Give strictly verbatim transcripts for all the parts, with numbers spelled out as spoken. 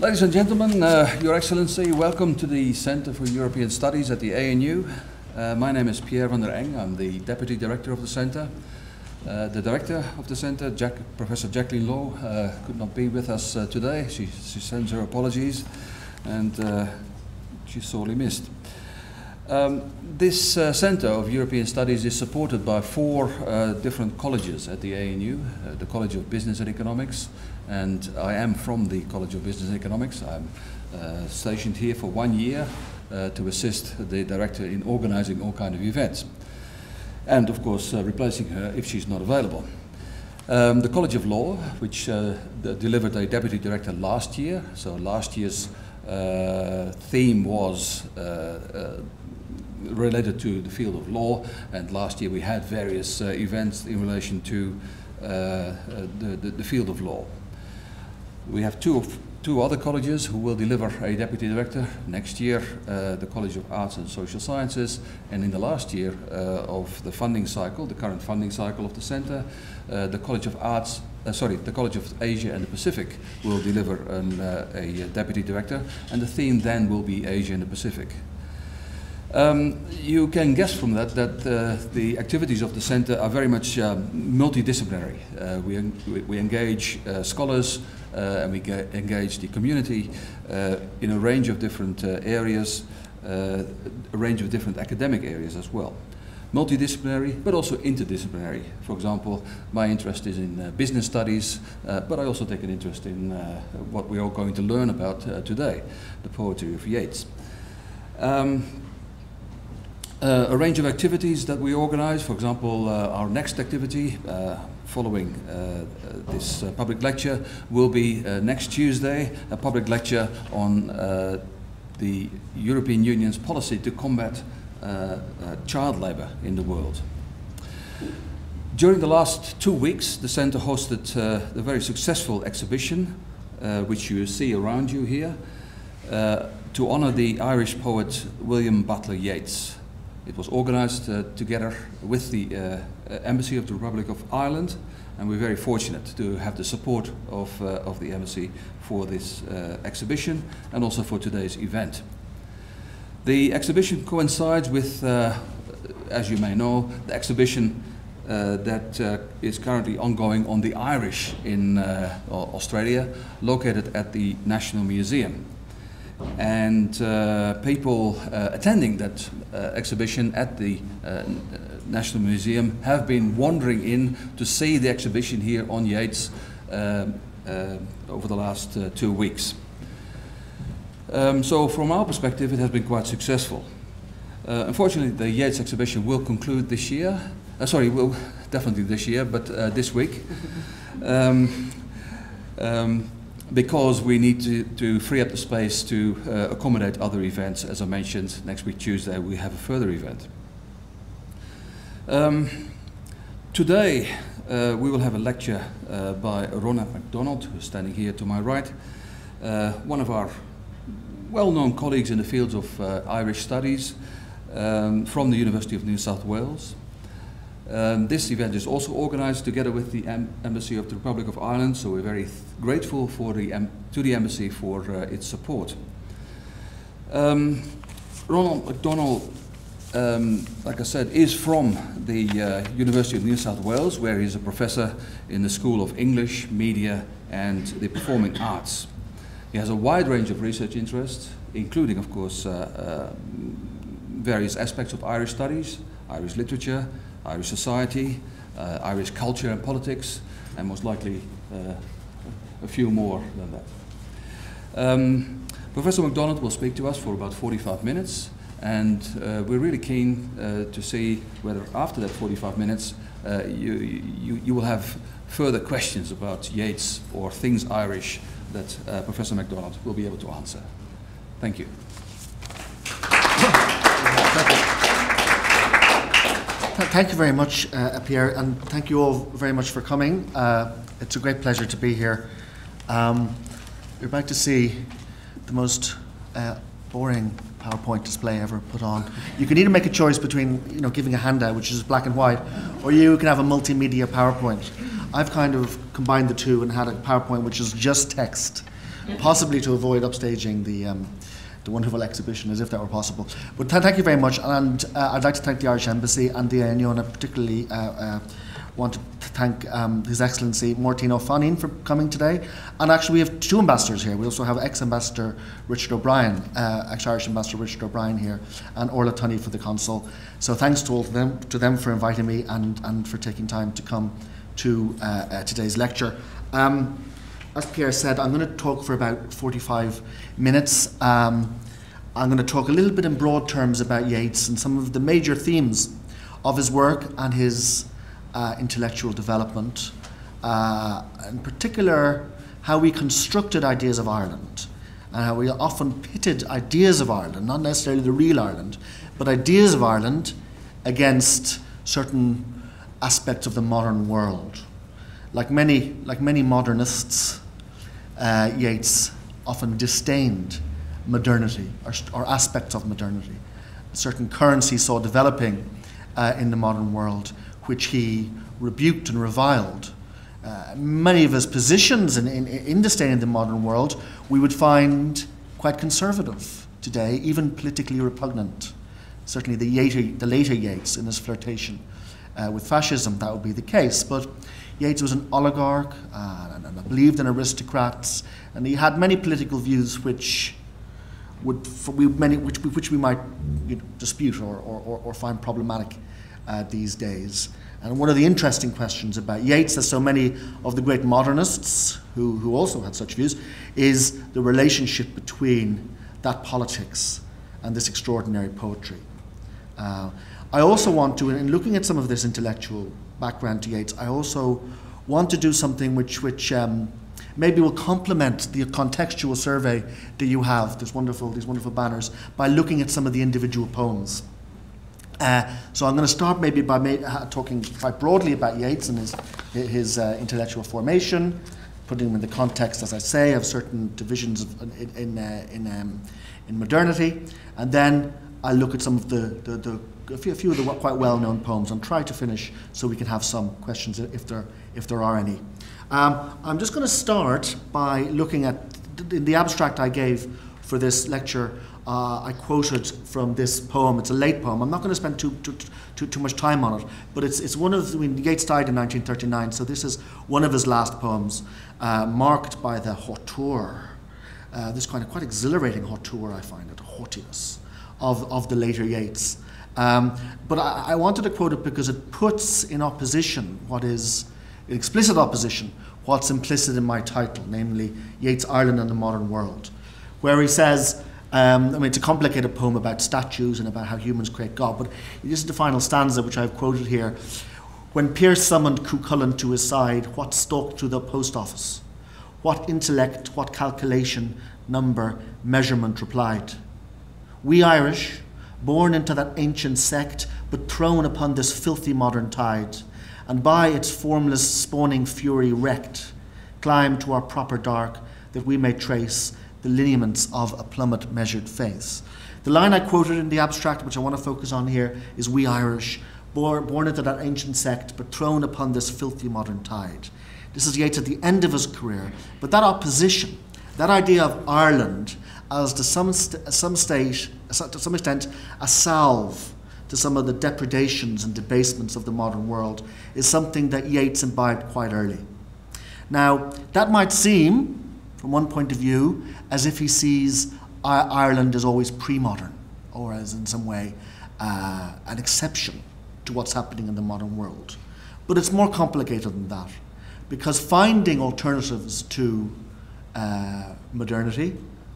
Ladies and gentlemen, uh, Your Excellency, welcome to the Centre for European Studies at the A N U. Uh, my name is Pierre van der Eng. I'm the Deputy Director of the Centre. Uh, the Director of the Centre, Jack, Professor Jacqueline Low, uh, could not be with us uh, today. She, she sends her apologies, and uh, she's sorely missed. Um, this uh, Centre of European Studies is supported by four uh, different colleges at the A N U, uh, the College of Business and Economics, and I am from the College of Business and Economics. I'm uh, stationed here for one year uh, to assist the director in organizing all kinds of events. And of course, uh, replacing her if she's not available. Um, the College of Law, which uh, delivered a deputy director last year. So last year's uh, theme was uh, uh, related to the field of law. And last year we had various uh, events in relation to uh, uh, the, the, the field of law. We have two, of, two other colleges who will deliver a deputy director next year, uh, the College of Arts and Social Sciences, and in the last year uh, of the funding cycle, the current funding cycle of the Centre, uh, the College of Arts, uh, sorry, the College of Asia and the Pacific will deliver an, uh, a deputy director, and the theme then will be Asia and the Pacific. Um, you can guess from that that uh, the activities of the Centre are very much uh, multidisciplinary. Uh, we, en we engage uh, scholars uh, and we engage the community uh, in a range of different uh, areas, uh, a range of different academic areas as well. Multidisciplinary, but also interdisciplinary. For example, my interest is in uh, business studies, uh, but I also take an interest in uh, what we are going to learn about uh, today, the poetry of Yeats. Um, Uh, a range of activities that we organize. For example, uh, our next activity uh, following uh, uh, this uh, public lecture will be uh, next Tuesday, a public lecture on uh, the European Union's policy to combat uh, uh, child labor in the world. During the last two weeks, the Centre hosted uh, a very successful exhibition, uh, which you see around you here, uh, to honor the Irish poet William Butler Yeats. It was organized uh, together with the uh, Embassy of the Republic of Ireland, and we're very fortunate to have the support of, uh, of the Embassy for this uh, exhibition and also for today's event. The exhibition coincides with, uh, as you may know, the exhibition uh, that uh, is currently ongoing on the Irish in uh, Australia, located at the National Museum. And uh, people uh, attending that uh, exhibition at the uh, National Museum have been wandering in to see the exhibition here on Yeats uh, uh, over the last uh, two weeks. Um, so from our perspective, it has been quite successful. Uh, unfortunately, the Yeats exhibition will conclude this year. Uh, sorry, will definitely this year, but uh, this week. Um, um, because we need to, to free up the space to uh, accommodate other events. As I mentioned, next week Tuesday we have a further event. Um, today uh, we will have a lecture uh, by Ronan McDonald, who's standing here to my right, uh, one of our well-known colleagues in the fields of uh, Irish studies um, from the University of New South Wales. Um, this event is also organised together with the em Embassy of the Republic of Ireland, so we're very grateful for the em to the Embassy for uh, its support. Um, Ronan McDonald, um, like I said, is from the uh, University of New South Wales, where he's a professor in the School of English, Media and the Performing Arts. He has a wide range of research interests, including, of course, uh, uh, various aspects of Irish studies, Irish literature, Irish society, uh, Irish culture and politics, and most likely uh, a few more than that. Um, Professor McDonald will speak to us for about forty-five minutes, and uh, we're really keen uh, to see whether after that forty-five minutes uh, you, you, you will have further questions about Yeats or things Irish that uh, Professor McDonald will be able to answer. Thank you. Thank you. Thank you very much, uh, Pierre, and thank you all very much for coming. Uh, it's a great pleasure to be here. Um, we're about to see the most uh, boring PowerPoint display ever put on. You can either make a choice between, you know, giving a handout, which is black and white, or you can have a multimedia PowerPoint. I've kind of combined the two and had a PowerPoint which is just text, possibly to avoid upstaging the, um, the wonderful exhibition, as if that were possible. But th thank you very much, and uh, I'd like to thank the Irish Embassy and the A N U, and I particularly uh, uh, want to thank um, His Excellency Martino O'Fanin for coming today. And actually we have two ambassadors here. We also have ex-ambassador Richard O'Brien, uh, ex-Irish ambassador Richard O'Brien here, and Orla Tunney for the consul. So thanks to all of them, to them for inviting me and, and for taking time to come to uh, uh, today's lecture. Um, as Pierre said, I'm going to talk for about forty-five minutes. Um, I'm going to talk a little bit in broad terms about Yeats and some of the major themes of his work and his Uh, intellectual development, uh, in particular how we constructed ideas of Ireland and how we often pitted ideas of Ireland, not necessarily the real Ireland, but ideas of Ireland against certain aspects of the modern world. Like many, like many modernists, uh, Yeats often disdained modernity or, or aspects of modernity. A certain currents he saw developing uh, in the modern world, which he rebuked and reviled. Uh, many of his positions in, in, in the state of the modern world we would find quite conservative today, even politically repugnant. Certainly the, Yeater, the later Yeats in his flirtation uh, with fascism, that would be the case. But Yeats was an oligarch, uh, and, and believed in aristocrats, and he had many political views which would, for we, many, which, which we might you know, dispute or, or, or find problematic Uh, these days. And one of the interesting questions about Yeats, as so many of the great modernists who, who also had such views, is the relationship between that politics and this extraordinary poetry. Uh, I also want to, in looking at some of this intellectual background to Yeats, I also want to do something which, which um, maybe will complement the contextual survey that you have, this wonderful, these wonderful banners, by looking at some of the individual poems. Uh, so I'm going to start maybe by ma talking quite broadly about Yeats and his, his uh, intellectual formation, putting him in the context, as I say, of certain divisions of, in, in, uh, in, um, in modernity. And then I'll look at some of the, the, the a few, a few of the quite well-known poems and try to finish so we can have some questions if there, if there are any. Um, I'm just going to start by looking at, th in the abstract I gave for this lecture, Uh, I quoted from this poem. It's a late poem. I'm not going to spend too, too, too, too much time on it, but it's, it's one of the, I mean, Yeats died in nineteen thirty-nine, so this is one of his last poems, uh, marked by the hauteur, uh, this kind of quite exhilarating hauteur, I find it, haughtiness of, of the later Yeats. Um, but I, I wanted to quote it because it puts in opposition what is, in explicit opposition, what's implicit in my title, namely Yeats, Ireland and the Modern World, where he says, Um, I mean, it's a complicated poem about statues and about how humans create God, but this is the final stanza which I've quoted here. When Pearce summoned Cuchulainn to his side, what stalked to the post office? What intellect, what calculation, number, measurement replied? We Irish, born into that ancient sect, but thrown upon this filthy modern tide, and by its formless spawning fury wrecked, climb to our proper dark that we may trace the lineaments of a plummet measured face. The line I quoted in the abstract, which I want to focus on here, is we Irish, bor born into that ancient sect, but thrown upon this filthy modern tide. This is Yeats at the end of his career, but that opposition, that idea of Ireland as to some, st some, state, to some extent a salve to some of the depredations and debasements of the modern world, is something that Yeats imbibed quite early. Now, that might seem, from one point of view, as if he sees Ireland as always pre-modern, or as in some way uh, an exception to what's happening in the modern world. But it's more complicated than that, because finding alternatives to uh, modernity,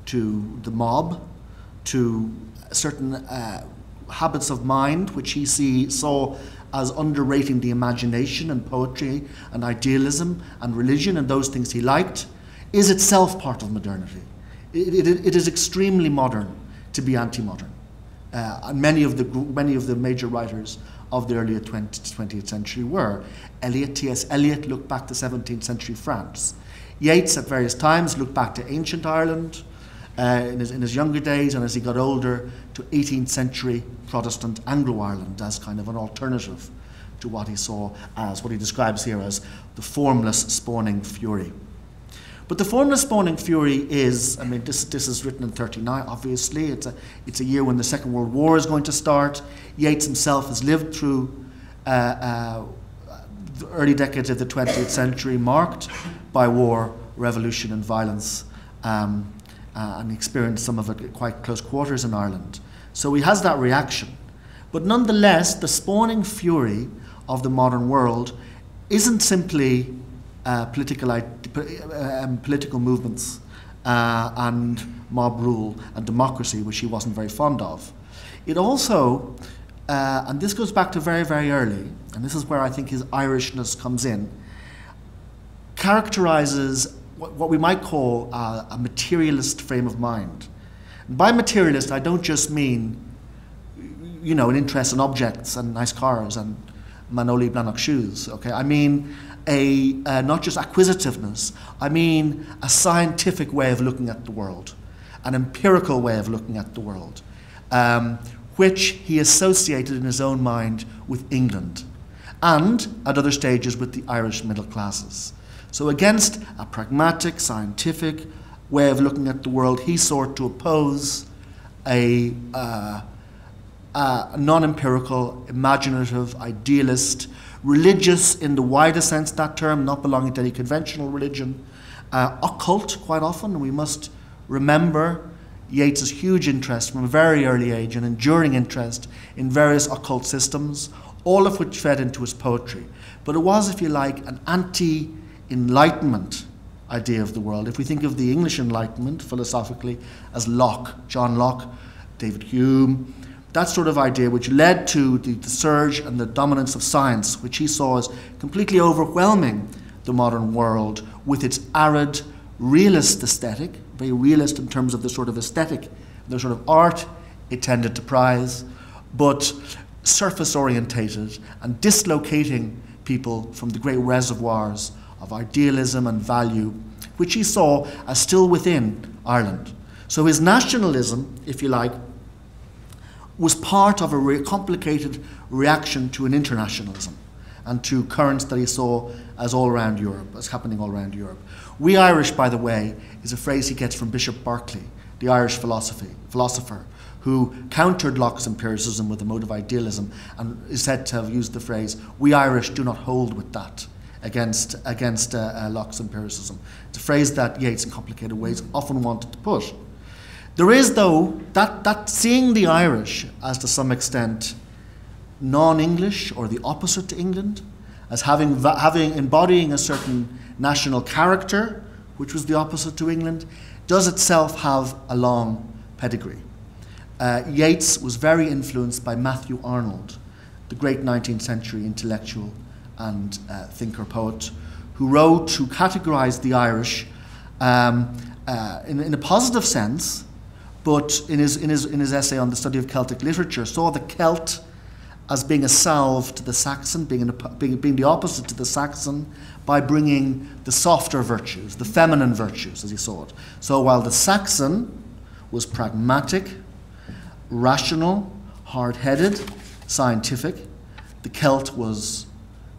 to the mob, to certain uh, habits of mind, which he see, saw as underrating the imagination and poetry and idealism and religion and those things he liked, is itself part of modernity. It, it, it is extremely modern to be anti-modern. Uh, many of the many of the major writers of the earlier twentieth century were. Eliot, T S Eliot looked back to seventeenth century France. Yeats at various times looked back to ancient Ireland uh, in, his, in his younger days, and as he got older to eighteenth century Protestant Anglo-Ireland as kind of an alternative to what he saw as, what he describes here as, the formless spawning fury. But the formless spawning fury is, I mean, this this is written in thirty-nine, obviously. It's a, it's a year when the Second World War is going to start. Yeats himself has lived through uh, uh, the early decades of the twentieth century, marked by war, revolution and violence, um, uh, and experienced some of it at quite close quarters in Ireland. So he has that reaction. But nonetheless, the spawning fury of the modern world isn't simply uh, political, uh, um, political movements uh, and mob rule and democracy, which he wasn't very fond of. It also, uh, and this goes back to very, very early, and this is where I think his Irishness comes in, characterizes what, what we might call uh, a materialist frame of mind. And by materialist, I don't just mean, you know, an interest in objects and nice cars and Manoli Blahnik shoes, okay? I mean a, uh, not just acquisitiveness, I mean a scientific way of looking at the world, an empirical way of looking at the world, um, which he associated in his own mind with England and at other stages with the Irish middle classes. So against a pragmatic, scientific way of looking at the world, he sought to oppose a uh, Uh, non-empirical, imaginative, idealist, religious in the wider sense of that term, not belonging to any conventional religion, uh, occult quite often. We must remember Yeats's huge interest from a very early age, an enduring interest in various occult systems, all of which fed into his poetry. But it was, if you like, an anti-enlightenment idea of the world. If we think of the English Enlightenment philosophically as Locke, John Locke, David Hume, that sort of idea, which led to the, the surge and the dominance of science, which he saw as completely overwhelming the modern world with its arid realist aesthetic, very realist in terms of the sort of aesthetic, the sort of art it tended to prize, but surface-orientated and dislocating people from the great reservoirs of idealism and value, which he saw as still within Ireland. So his nationalism, if you like, was part of a re complicated reaction to an internationalism and to currents that he saw as all around Europe, as happening all around Europe. We Irish, by the way, is a phrase he gets from Bishop Berkeley, the Irish philosophy, philosopher, who countered Locke's empiricism with a mode of idealism and is said to have used the phrase, we Irish do not hold with that against, against uh, uh, Locke's empiricism. It's a phrase that Yeats in complicated ways often wanted to push. There is, though, that, that seeing the Irish as to some extent non-English or the opposite to England, as having, having embodying a certain national character, which was the opposite to England, does itself have a long pedigree. Uh, Yeats was very influenced by Matthew Arnold, the great nineteenth century intellectual and uh, thinker-poet, who wrote, who categorized the Irish um, uh, in, in a positive sense, but in his, in, his, in his essay on the study of Celtic literature, saw the Celt as being a salve to the Saxon, being, an, being, being the opposite to the Saxon, by bringing the softer virtues, the feminine virtues, as he saw it. So while the Saxon was pragmatic, rational, hard-headed, scientific, the Celt was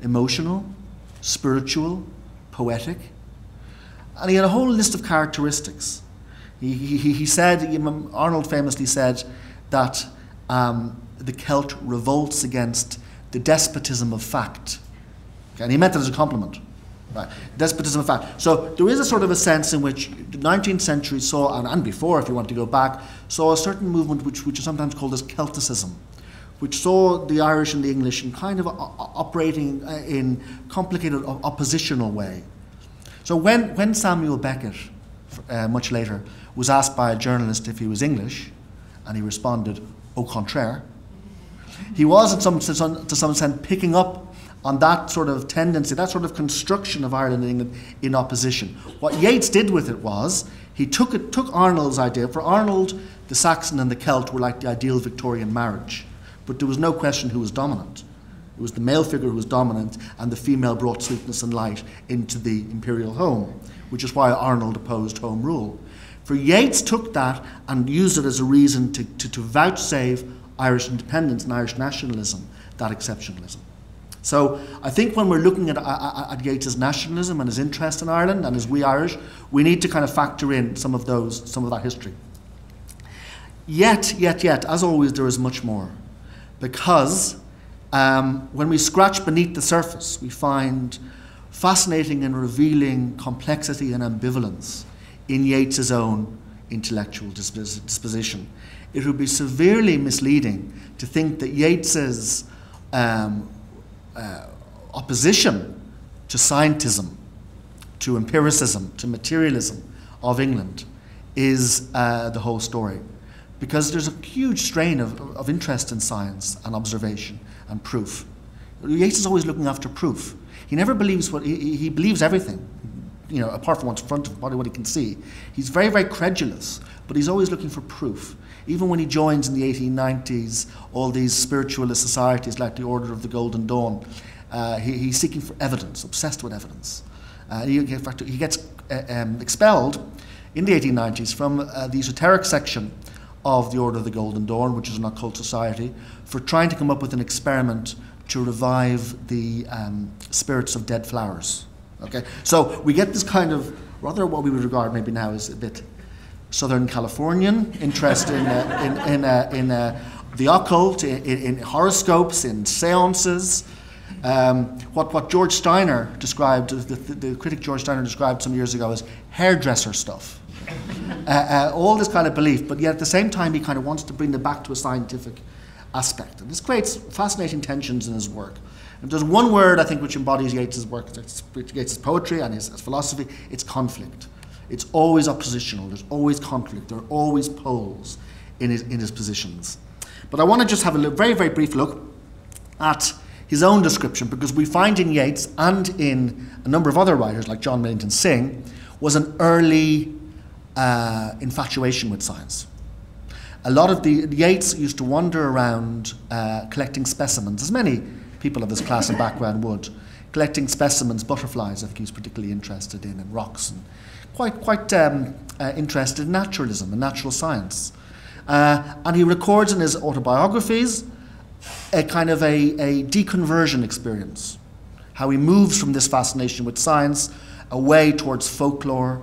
emotional, spiritual, poetic, and he had a whole list of characteristics. He, he, he said, Arnold famously said that um, the Celt revolts against the despotism of fact. Okay, and he meant that as a compliment. Right? Despotism of fact. So there is a sort of a sense in which the nineteenth century saw, and, and before if you want to go back, saw a certain movement which, which is sometimes called as Celticism, which saw the Irish and the English in kind of operating in complicated oppositional way. So when, when Samuel Beckett, Uh, much later, was asked by a journalist if he was English, and he responded, au contraire. He was, in some, to some, to some extent, picking up on that sort of tendency, that sort of construction of Ireland and England in opposition. What Yeats did with it was, he took, it, took Arnold's idea. For Arnold, the Saxon and the Celt were like the ideal Victorian marriage, but there was no question who was dominant. It was the male figure who was dominant, and the female brought sweetness and light into the imperial home, which is why Arnold opposed Home Rule. For Yeats took that and used it as a reason to, to, to vouchsafe Irish independence and Irish nationalism, that exceptionalism. So I think when we're looking at, at, at Yeats's nationalism and his interest in Ireland and his We Irish, we need to kind of factor in some of those, some of that history. Yet, yet, yet, as always, there is much more, because um, when we scratch beneath the surface, we find fascinating and revealing complexity and ambivalence in Yeats's own intellectual disp disposition. It would be severely misleading to think that Yeats's um, uh, opposition to scientism, to empiricism, to materialism of England is uh, the whole story. Because there's a huge strain of, of interest in science and observation and proof. Yeats is always looking after proof. He never believes what, he, he believes everything, you know, apart from what's in front of him, what he can see. He's very, very credulous, but he's always looking for proof. Even when he joins in the eighteen nineties all these spiritualist societies like the Order of the Golden Dawn, uh, he, he's seeking for evidence, obsessed with evidence. Uh, he, in fact, he gets uh, um, expelled in the eighteen nineties from uh, the esoteric section of the Order of the Golden Dawn, which is an occult society, for trying to come up with an experiment to revive the um, spirits of dead flowers. Okay, so we get this kind of, rather what we would regard maybe now as a bit Southern Californian interest in, uh, in, in, uh, in uh, the occult, in, in horoscopes, in seances. Um, what, what George Steiner described, the, the, the critic George Steiner described some years ago as hairdresser stuff. Uh, uh, all this kind of belief, but yet at the same time he kind of wants to bring it back to a scientific aspect. And this creates fascinating tensions in his work. And there's one word, I think, which embodies Yeats's work, Yeats's poetry and his, his philosophy, it's conflict. It's always oppositional, there's always conflict, there are always poles in his, in his positions. But I want to just have a look, very, very brief look at his own description, because we find in Yeats and in a number of other writers, like John Millington Singh, was an early Uh, infatuation with science. A lot of the Yeats used to wander around uh, collecting specimens, as many people of his class and background would, collecting specimens, butterflies I think he was particularly interested in, and rocks, and quite, quite um, uh, interested in naturalism and natural science. Uh, and he records in his autobiographies a kind of a, a deconversion experience, how he moves from this fascination with science away towards folklore,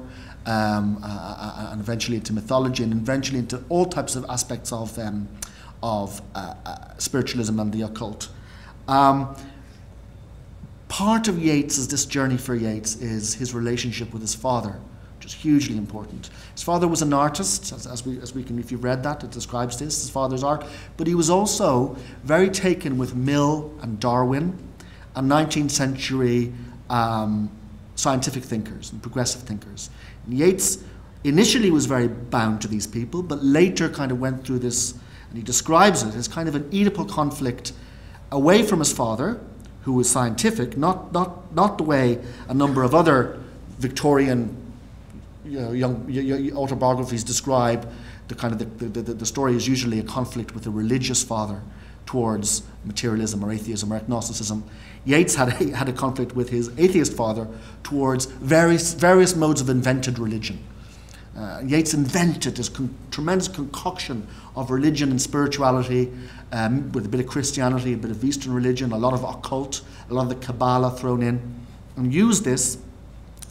Um, uh, and eventually into mythology, and eventually into all types of aspects of, um, of uh, uh, spiritualism and the occult. Um, part of Yeats is this journey for Yeats is his relationship with his father, which is hugely important. His father was an artist, as, as, we, as we can, if you've read that, it describes this, his father's art, but he was also very taken with Mill and Darwin and nineteenth century um, scientific thinkers and progressive thinkers. And Yeats initially was very bound to these people, but later kind of went through this, and he describes it as kind of an Oedipal conflict away from his father, who was scientific, not, not, not the way a number of other Victorian you know, young, young autobiographies describe the kind of the, the, the, the story is usually a conflict with a religious father towards materialism or atheism or agnosticism. Yeats had a, had a conflict with his atheist father towards various, various modes of invented religion. Uh, Yeats invented this con tremendous concoction of religion and spirituality, um, with a bit of Christianity, a bit of Eastern religion, a lot of occult, a lot of the Kabbalah thrown in, and used this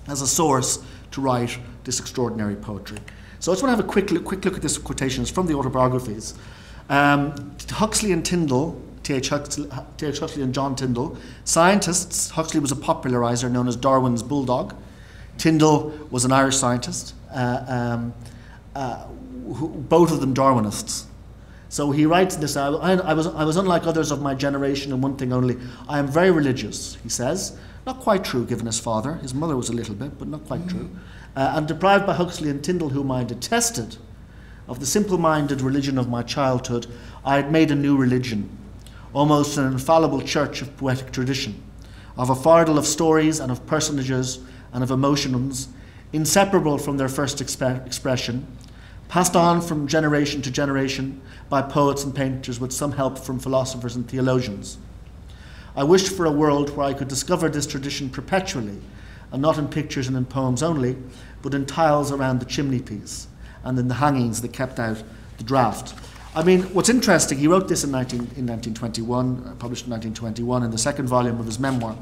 as a source to write this extraordinary poetry. So I just want to have a quick look, quick look at this quotation. It's from the autobiographies. Um, Huxley and Tyndall, T H Huxley, T H Huxley and John Tyndall, scientists. Huxley was a popularizer known as Darwin's bulldog. Tyndall was an Irish scientist, uh, um, uh, who, both of them Darwinists. So he writes this, I, I, was, I was unlike others of my generation in one thing only, I am very religious, he says. Not quite true given his father, his mother was a little bit, but not quite mm. true. Uh, and deprived by Huxley and Tyndall, whom I detested, of the simple-minded religion of my childhood, I had made a new religion, almost an infallible church of poetic tradition, of a fardel of stories and of personages and of emotions, inseparable from their first exp expression, passed on from generation to generation by poets and painters with some help from philosophers and theologians. I wished for a world where I could discover this tradition perpetually, and not in pictures and in poems only, but in tiles around the chimney piece, and in the hangings that kept out the draft. I mean, what's interesting, he wrote this in, nineteen, in nineteen twenty-one, published in nineteen twenty-one in the second volume of his memoir.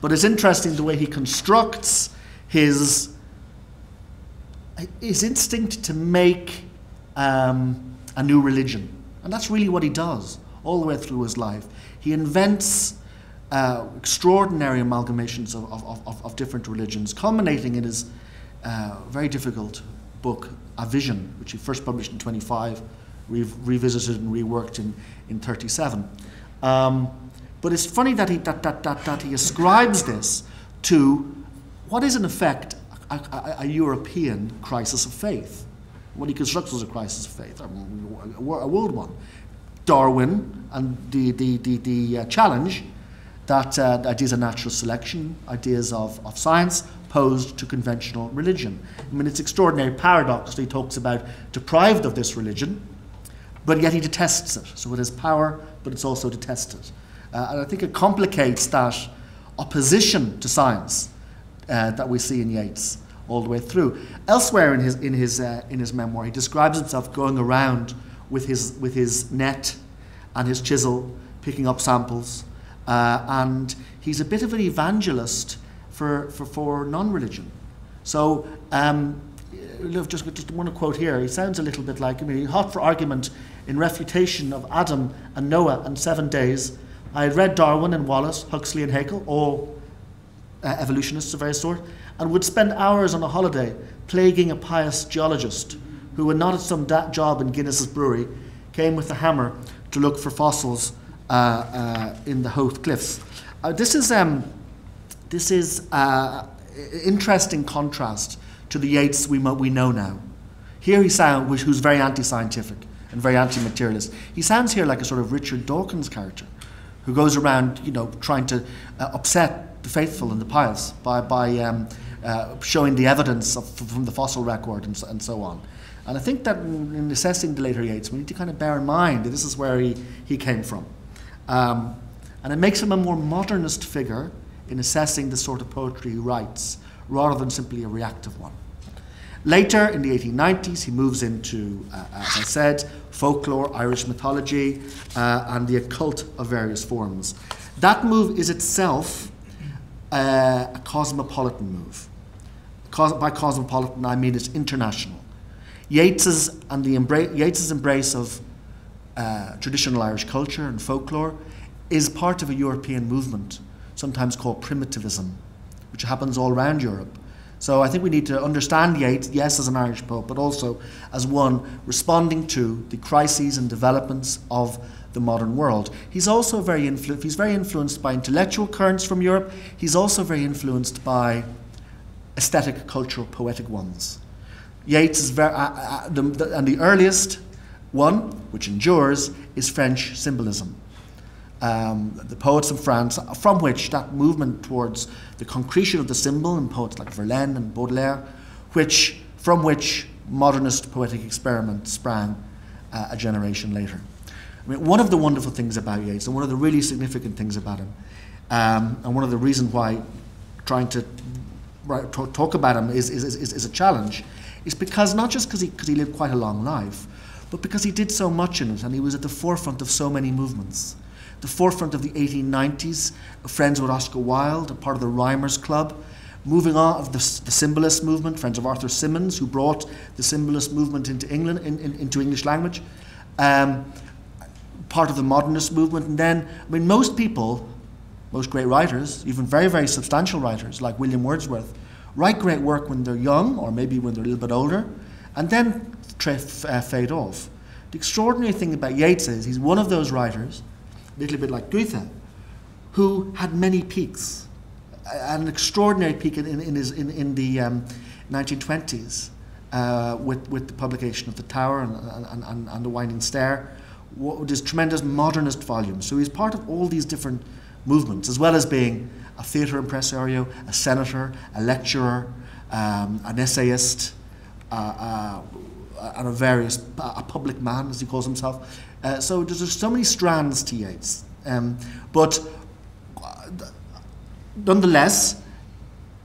But it's interesting the way he constructs his, his instinct to make um, a new religion. And that's really what he does all the way through his life. He invents uh, extraordinary amalgamations of, of, of, of different religions, culminating in his uh, very difficult book, A Vision, which he first published in twenty-five, re revisited and reworked in, in thirty-seven. Um, but it's funny that he, that, that, that, that he ascribes this to what is in effect a, a, a European crisis of faith. What he constructs as a crisis of faith, a, a world one. Darwin and the, the, the, the uh, challenge that uh, the ideas of natural selection, ideas of, of science, posed to conventional religion. I mean, it's extraordinary paradox that he talks about deprived of this religion, but yet he detests it. So it has power, but it's also detested. Uh, and I think it complicates that opposition to science uh, that we see in Yeats all the way through. Elsewhere in his, in his, uh, in his memoir, he describes himself going around with his, with his net and his chisel, picking up samples, uh, and he's a bit of an evangelist for, for, for non-religion. So, um, just, just want to quote here, he sounds a little bit like, I mean, hot for argument in refutation of Adam and Noah and seven days. I had read Darwin and Wallace, Huxley and Haeckel, all uh, evolutionists of various sort, and would spend hours on a holiday plaguing a pious geologist who, when not at some job in Guinness's brewery, came with a hammer to look for fossils uh, uh, in the Hoth Cliffs. Uh, this is um, this is uh, interesting contrast to the Yeats we, we know now. Here he sounds, who's very anti-scientific and very anti-materialist. He sounds here like a sort of Richard Dawkins character, who goes around, you know, trying to uh, upset the faithful and the pious by by um, uh, showing the evidence of, from the fossil record and so, and so on. And I think that in assessing the later Yeats, we need to kind of bear in mind that this is where he, he came from. Um, and it makes him a more modernist figure in assessing the sort of poetry he writes, rather than simply a reactive one. Later, in the eighteen nineties, he moves into, uh, as I said, folklore, Irish mythology, uh, and the occult of various forms. That move is itself uh, a cosmopolitan move. Cos by cosmopolitan, I mean it's international. Yeats's, and the embra Yeats's embrace of uh, traditional Irish culture and folklore is part of a European movement, sometimes called primitivism, which happens all around Europe. So I think we need to understand Yeats, yes, as an Irish poet, but also as one responding to the crises and developments of the modern world. He's also very, influ he's very influenced by intellectual currents from Europe. He's also very influenced by aesthetic, cultural, poetic ones. Yeats is very, uh, uh, the, the, and the earliest one, which endures, is French symbolism. Um, the poets in France, from which that movement towards the concretion of the symbol, and poets like Verlaine and Baudelaire, which, from which modernist poetic experiment sprang uh, a generation later. I mean, one of the wonderful things about Yeats, and one of the really significant things about him, um, and one of the reasons why trying to write, talk about him is, is, is, is a challenge, is because, not just because he, he lived quite a long life, but because he did so much in it, and he was at the forefront of so many movements. The forefront of the eighteen nineties, friends with Oscar Wilde, a part of the Rhymers Club, moving on of the, the Symbolist Movement, friends of Arthur Symonds, who brought the Symbolist Movement into England, in, in, into English language, um, part of the Modernist Movement, and then, I mean, most people, most great writers, even very, very substantial writers like William Wordsworth, write great work when they're young, or maybe when they're a little bit older, and then uh, fade off. The extraordinary thing about Yeats is he's one of those writers, a little bit like Goethe, who had many peaks. An extraordinary peak in, in, in, his, in, in the um, nineteen twenties uh, with, with the publication of The Tower and, and, and, and The Winding Stair, with his tremendous modernist volumes. So he's part of all these different movements, as well as being a theatre impresario, a senator, a lecturer, um, an essayist, uh, uh, and a various, a public man, as he calls himself. Uh, so there's, there's so many strands to Yeats. Um, but nonetheless,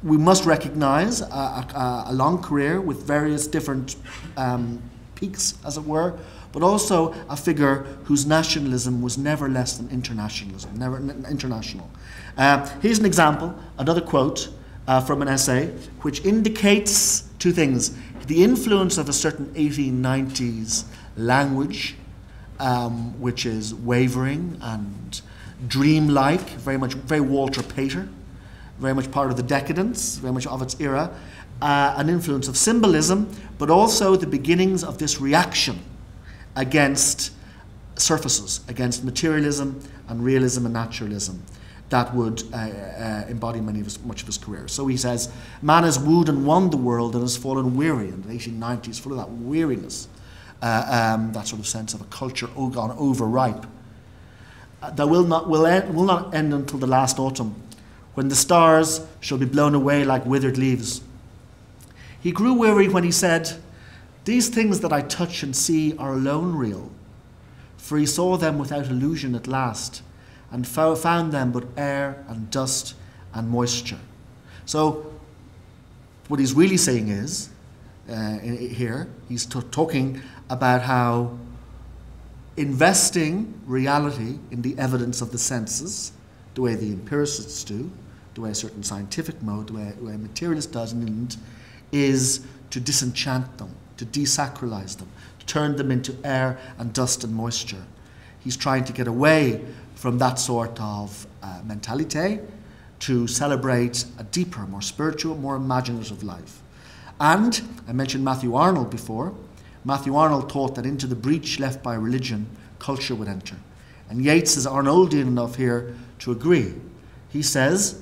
we must recognize a, a, a long career with various different um, peaks, as it were, but also a figure whose nationalism was never less than internationalism, never international. Uh, here's an example, another quote uh, from an essay, which indicates two things: the influence of a certain eighteen nineties language, um, which is wavering and dreamlike, very much, very Walter Pater, very much part of the decadence, very much of its era, uh, an influence of symbolism, but also the beginnings of this reaction against surfaces, against materialism and realism and naturalism that would uh, uh, embody many of his, much of his career. So he says, man has wooed and won the world and has fallen weary. And the eighteen nineties, full of that weariness, uh, um, that sort of sense of a culture gone overripe, uh, that will not, will, end, will not end until the last autumn, when the stars shall be blown away like withered leaves. He grew weary when he said, these things that I touch and see are alone real, for he saw them without illusion at last, and found them but air and dust and moisture. So what he's really saying is, uh, here, he's talking about how investing reality in the evidence of the senses, the way the empiricists do, the way a certain scientific mode, the way, the way a materialist does in England, is to disenchant them, to desacralize them, to turn them into air and dust and moisture. He's trying to get away from that sort of uh, mentality to celebrate a deeper, more spiritual, more imaginative life. And I mentioned Matthew Arnold before. Matthew Arnold thought that into the breach left by religion, culture would enter. And Yeats is Arnoldian enough here to agree. He says,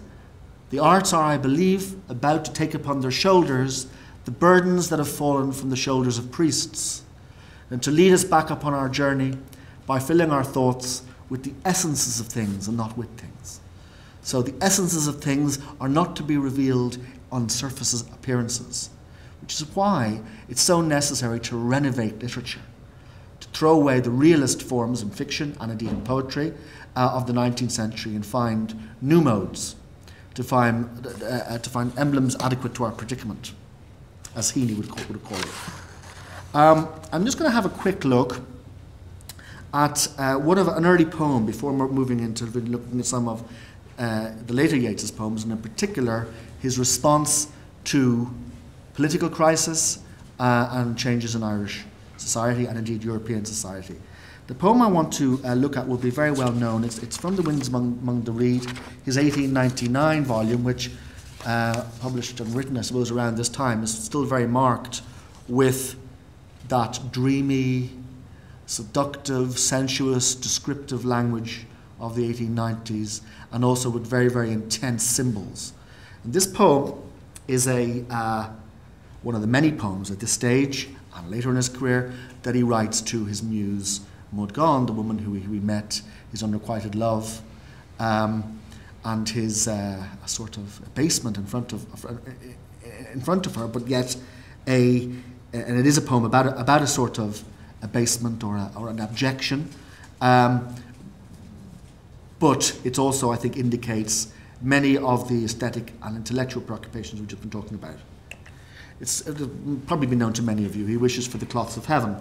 the arts are, I believe, about to take upon their shoulders the burdens that have fallen from the shoulders of priests, and to lead us back upon our journey by filling our thoughts with the essences of things and not with things. So the essences of things are not to be revealed on surfaces, appearances, which is why it's so necessary to renovate literature, to throw away the realist forms in fiction and indeed in poetry uh, of the nineteenth century and find new modes, to find, uh, to find emblems adequate to our predicament, as Healy would call, would call it. Um, I'm just going to have a quick look at uh, one of an early poem before moving into looking at some of uh, the later Yeats's poems, and in particular his response to political crisis uh, and changes in Irish society and indeed European society. The poem I want to uh, look at will be very well known. It's, it's from The Winds Among, Among the Reed, his eighteen ninety-nine volume, which uh, published and written, I suppose, around this time, is still very marked with that dreamy, seductive, sensuous, descriptive language of the eighteen nineties, and also with very, very intense symbols. And this poem is a, uh, one of the many poems at this stage and later in his career that he writes to his muse, Maud Gonne, the woman who he, who he met, his unrequited love, um, and his uh, a sort of abasement in front of, in front of her, but yet a, and it is a poem about a, about a sort of abasement or, a, or an abjection, um, but it also, I think, indicates many of the aesthetic and intellectual preoccupations we've just been talking about. It's it'll probably be known to many of you. He wishes for the cloths of heaven,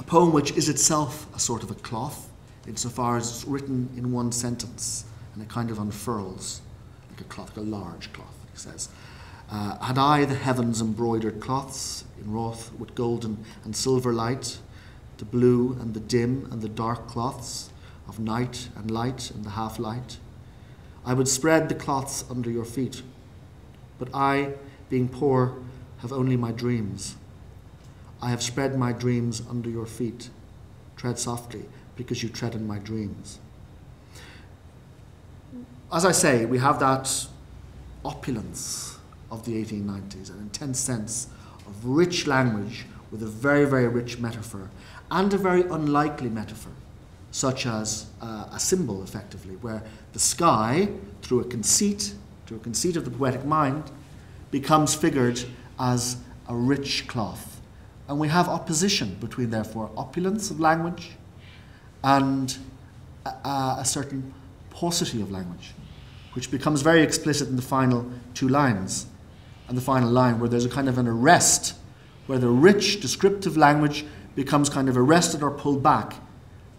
a poem which is itself a sort of a cloth, insofar as it's written in one sentence, and it kind of unfurls like a cloth, like a large cloth, he says. Uh, had I the heavens embroidered cloths, enwrought with golden and silver light, the blue and the dim and the dark cloths of night and light and the half-light, I would spread the cloths under your feet. But I, being poor, have only my dreams. I have spread my dreams under your feet. Tread softly, because you tread in my dreams. As I say, we have that opulence of the eighteen nineties, an intense sense of rich language with a very, very rich metaphor, and a very unlikely metaphor, such as uh, a symbol, effectively, where the sky, through a conceit, through a conceit of the poetic mind, becomes figured as a rich cloth. And we have opposition between, therefore, opulence of language and a, a certain paucity of language, which becomes very explicit in the final two lines. And the final line, where there's a kind of an arrest, where the rich descriptive language becomes kind of arrested or pulled back,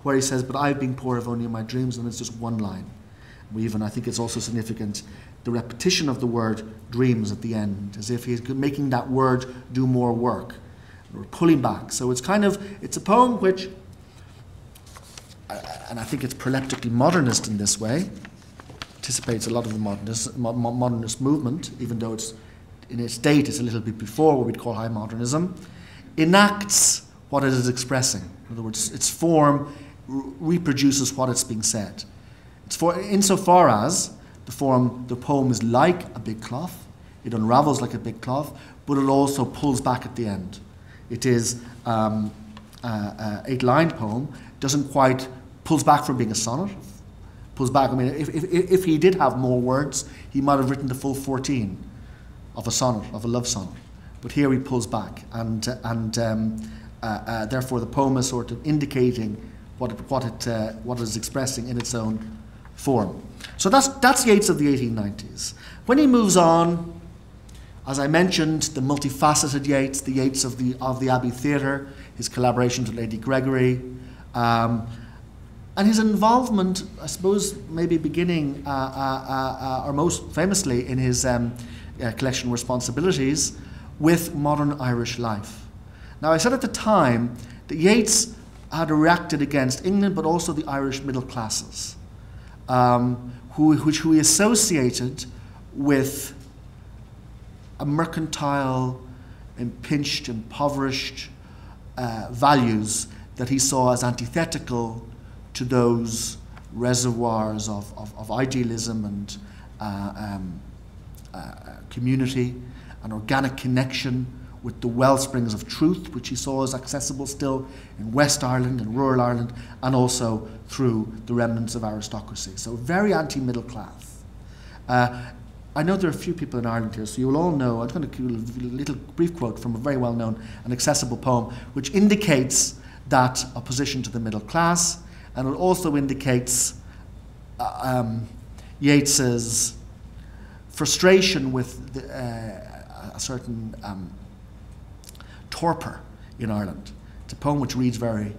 where he says, but I've been poor if only in my dreams, and it's just one line. We even, I think it's also significant, the repetition of the word dreams at the end, as if he's making that word do more work, or pulling back. So it's kind of, it's a poem which, and I think it's proleptically modernist in this way, anticipates a lot of the modernist, mo modernist movement, even though it's in its date it's a little bit before what we'd call high modernism, enacts what it is expressing. In other words, its form reproduces what it's being said. It's for, insofar as the form, the poem is like a big cloth, it unravels like a big cloth, but it also pulls back at the end. It is um, an eight-lined poem, doesn't quite, pulls back from being a sonnet, pulls back. I mean, if, if, if he did have more words, he might have written the full fourteen of a sonnet, of a love sonnet. But here he pulls back, and, and um, Uh, uh, therefore, the poem is sort of indicating what it, what it, uh, what it is expressing in its own form. So that's, that's Yeats of the eighteen nineties. When he moves on, as I mentioned, the multifaceted Yeats, the Yeats of the, of the Abbey Theatre, his collaboration with Lady Gregory, um, and his involvement, I suppose, maybe beginning, uh, uh, uh, uh, or most famously, in his um, uh, collection Responsibilities, with modern Irish life. Now, I said at the time that Yeats had reacted against England, but also the Irish middle classes, um, who, which who he associated with a mercantile, impinged, impoverished uh, values that he saw as antithetical to those reservoirs of, of, of idealism and uh, um, uh, community and organic connection with the wellsprings of truth, which he saw as accessible still in West Ireland and rural Ireland, and also through the remnants of aristocracy. So very anti-middle class. Uh, I know there are a few people in Ireland here, so you'll all know, I'm going to give you a little brief quote from a very well-known and accessible poem, which indicates that opposition to the middle class, and it also indicates uh, um, Yeats's frustration with the, uh, a certain um, torpor in Ireland. It's a poem which reads very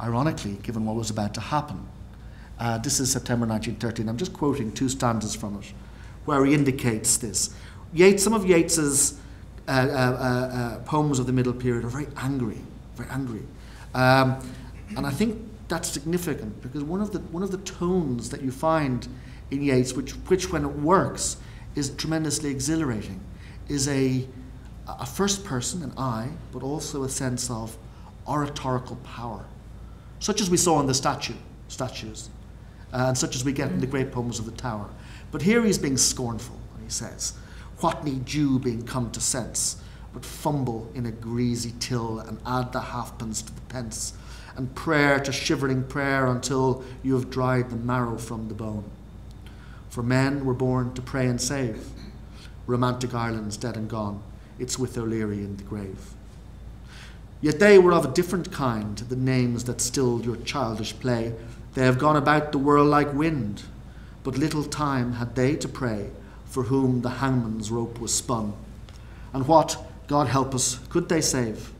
ironically, given what was about to happen. Uh, this is September nineteen thirteen. I'm just quoting two stanzas from it, where he indicates this. Yeats, some of Yeats's uh, uh, uh, poems of the middle period are very angry, very angry, um, and I think that's significant because one of the one of the tones that you find in Yeats, which which when it works is tremendously exhilarating, is a a first person, an I, but also a sense of oratorical power, such as we saw in the statue, statues, uh, and such as we get in the great poems of The Tower. But here he's being scornful, and he says, "What need you being come to sense, but fumble in a greasy till and add the halfpence to the pence, and prayer to shivering prayer until you have dried the marrow from the bone. For men were born to pray and save, romantic Ireland's dead and gone, it's with O'Leary in the grave. Yet they were of a different kind, the names that stilled your childish play. They have gone about the world like wind, but little time had they to pray for whom the hangman's rope was spun. And what, God help us, could they save?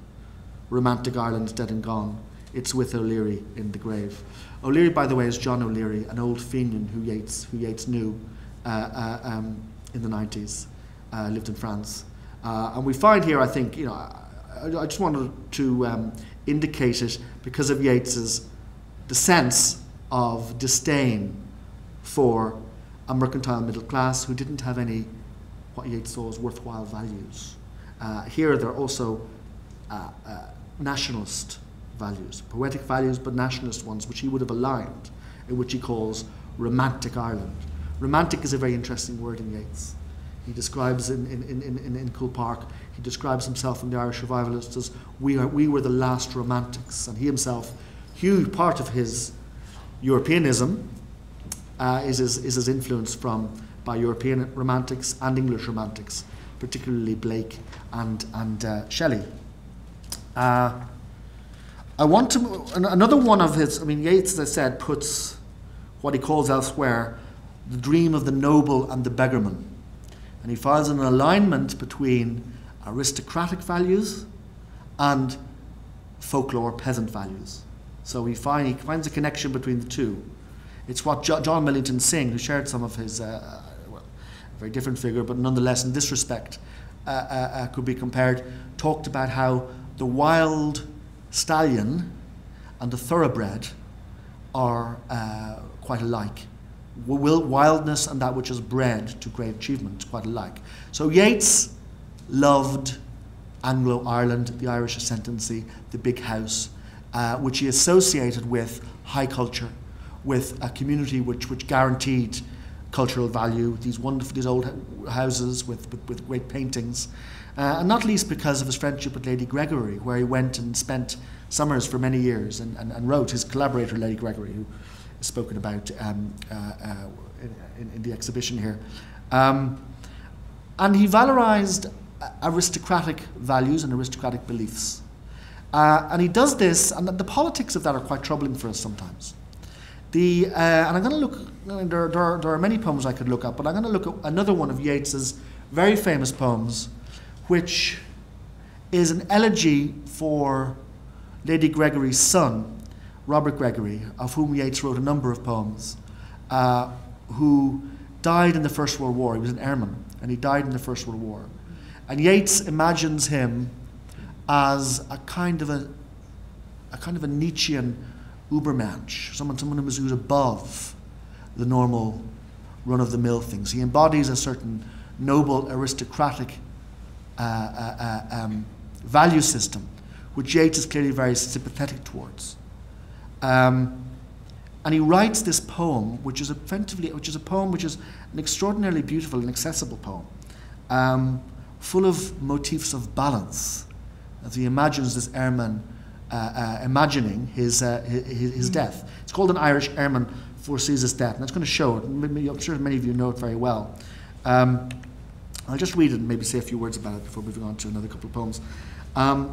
Romantic Ireland's dead and gone, it's with O'Leary in the grave." O'Leary, by the way, is John O'Leary, an old Fenian who Yeats, who Yeats knew uh, uh, um, in the nineties, uh, lived in France. Uh, and we find here, I think, you know, I, I just wanted to um, indicate it because of Yeats's the sense of disdain for a mercantile middle class who didn't have any what Yeats saw as worthwhile values. Uh, here there are also uh, uh, nationalist values, poetic values, but nationalist ones, which he would have aligned, in which he calls romantic Ireland. Romantic is a very interesting word in Yeats. He describes in, in, in, in, in Coole Park, he describes himself in the Irish Revivalists as we, are, we were the last romantics. And he himself, huge part of his Europeanism uh, is, his, is his influence from by European romantics and English romantics, particularly Blake and, and uh, Shelley. Uh, I want to, another one of his, I mean, Yeats, as I said, puts what he calls elsewhere, the dream of the noble and the beggarman. And he finds an alignment between aristocratic values and folklore peasant values. So we find, he finds a connection between the two. It's what jo John Millington Singh, who shared some of his, uh, well, a very different figure, but nonetheless in this respect, uh, uh, uh, could be compared, talked about how the wild stallion and the thoroughbred are uh, quite alike. Will wildness and that which is bred to great achievement, quite alike. So Yeats loved Anglo-Ireland, the Irish ascendancy, the big house, uh, which he associated with high culture, with a community which, which guaranteed cultural value, these wonderful, these old houses with, with, with great paintings, uh, and not least because of his friendship with Lady Gregory, where he went and spent summers for many years and, and, and wrote, his collaborator, Lady Gregory, who is spoken about um, uh, uh, in, in the exhibition here. Um, and he valorized aristocratic values and aristocratic beliefs. Uh, and he does this, and the politics of that are quite troubling for us sometimes. The, uh, and I'm going to look, there, there, are, there are many poems I could look up, but I'm going to look at another one of Yeats's very famous poems, which is an elegy for Lady Gregory's son, Robert Gregory, of whom Yeats wrote a number of poems, uh, who died in the First World War. He was an airman, and he died in the First World War. And Yeats imagines him as a kind of a, a kind of a Nietzschean Ubermensch, someone, someone who's, who's above the normal run-of-the-mill things. He embodies a certain noble, aristocratic uh, uh, uh, um, value system, which Yeats is clearly very sympathetic towards. Um, and he writes this poem, which is, effectively, which is a poem which is an extraordinarily beautiful and accessible poem, um, full of motifs of balance, as he imagines this airman Uh, uh, imagining his, uh, his, his death. It's called An Irish Airman Foresees His Death, and that's going to show it. I'm sure many of you know it very well. Um, I'll just read it and maybe say a few words about it before moving on to another couple of poems. Um,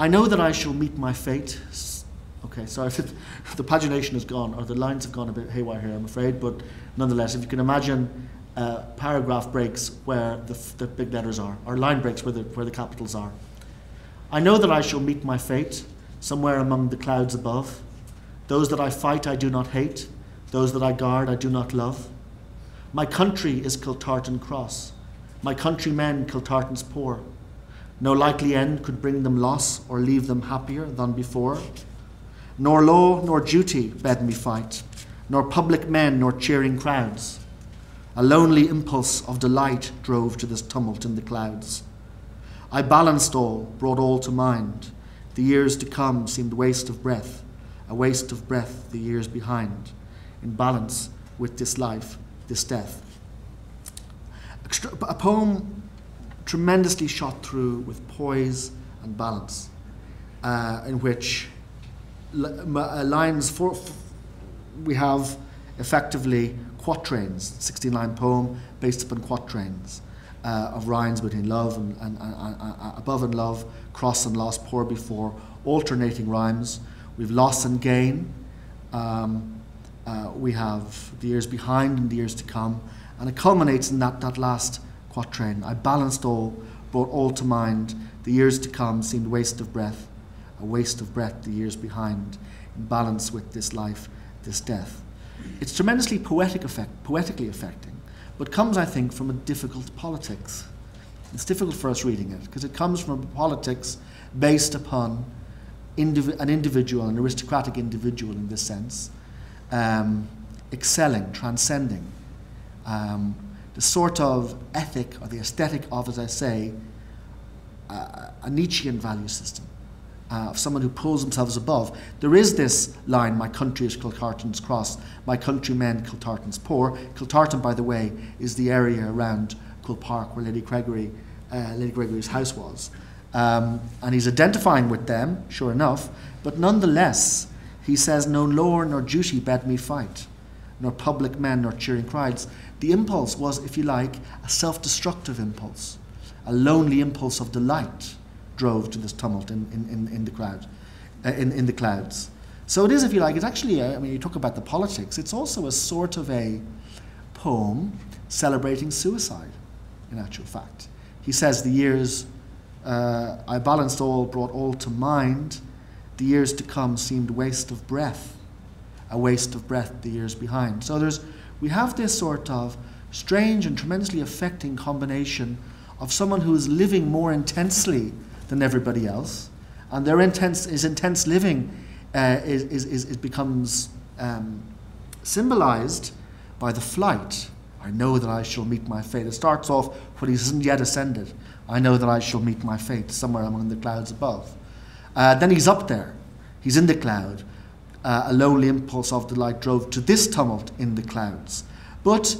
I know that I shall meet my fate. Okay, sorry, if the pagination is gone, or the lines have gone a bit haywire here, I'm afraid, but nonetheless, if you can imagine uh, paragraph breaks where the, the big letters are, or line breaks where the, where the capitals are. I know that I shall meet my fate somewhere among the clouds above. Those that I fight I do not hate, those that I guard I do not love. My country is Kiltartan Cross, my countrymen Kiltartan's poor. No likely end could bring them loss or leave them happier than before. Nor law nor duty bade me fight, nor public men nor cheering crowds. A lonely impulse of delight drove to this tumult in the clouds. I balanced all, brought all to mind. The years to come seemed waste of breath, a waste of breath the years behind, in balance with this life, this death. A poem tremendously shot through with poise and balance, uh, in which lines for, we have effectively quatrains, sixteen line poem based upon quatrains. Uh, of rhymes between love and, and, and, and above and love, cross and loss, poor before, alternating rhymes. We've loss and gain. Um, uh, we have the years behind and the years to come. And it culminates in that, that last quatrain. I balanced all, brought all to mind. The years to come seemed waste of breath, a waste of breath the years behind, in balance with this life, this death. It's tremendously poetic effect, poetically affecting. But comes, I think, from a difficult politics. It's difficult for us reading it, because it comes from a politics based upon indiv an individual, an aristocratic individual in this sense, um, excelling, transcending. Um, the sort of ethic, or the aesthetic of, as I say, uh, a Nietzschean value system, uh, of someone who pulls themselves above. There is this line, my country is Kiltartan's cross, my countrymen Kiltartan's poor. Kiltartan, by the way, is the area around Coole Park where Lady Gregory, uh, Lady Gregory's house was. Um, and he's identifying with them, sure enough, but nonetheless, he says, no law nor duty bade me fight, nor public men nor cheering cries. The impulse was, if you like, a self-destructive impulse, a lonely impulse of delight, drove to this tumult in, in, in, the crowd, uh, in, in the clouds. So it is, if you like, it's actually, a, I mean, you talk about the politics, it's also a sort of a poem celebrating suicide, in actual fact. He says the years Uh, I balanced all, brought all to mind. The years to come seemed waste of breath, a waste of breath the years behind. So there's, we have this sort of strange and tremendously affecting combination of someone who is living more intensely than everybody else, and their intense, is intense living uh, is, is, is, it becomes um, symbolized by the flight. I know that I shall meet my fate. It starts off when he hasn't yet ascended. I know that I shall meet my fate somewhere among the clouds above. Uh, then he's up there. He's in the cloud. Uh, a lonely impulse of delight drove to this tumult in the clouds. But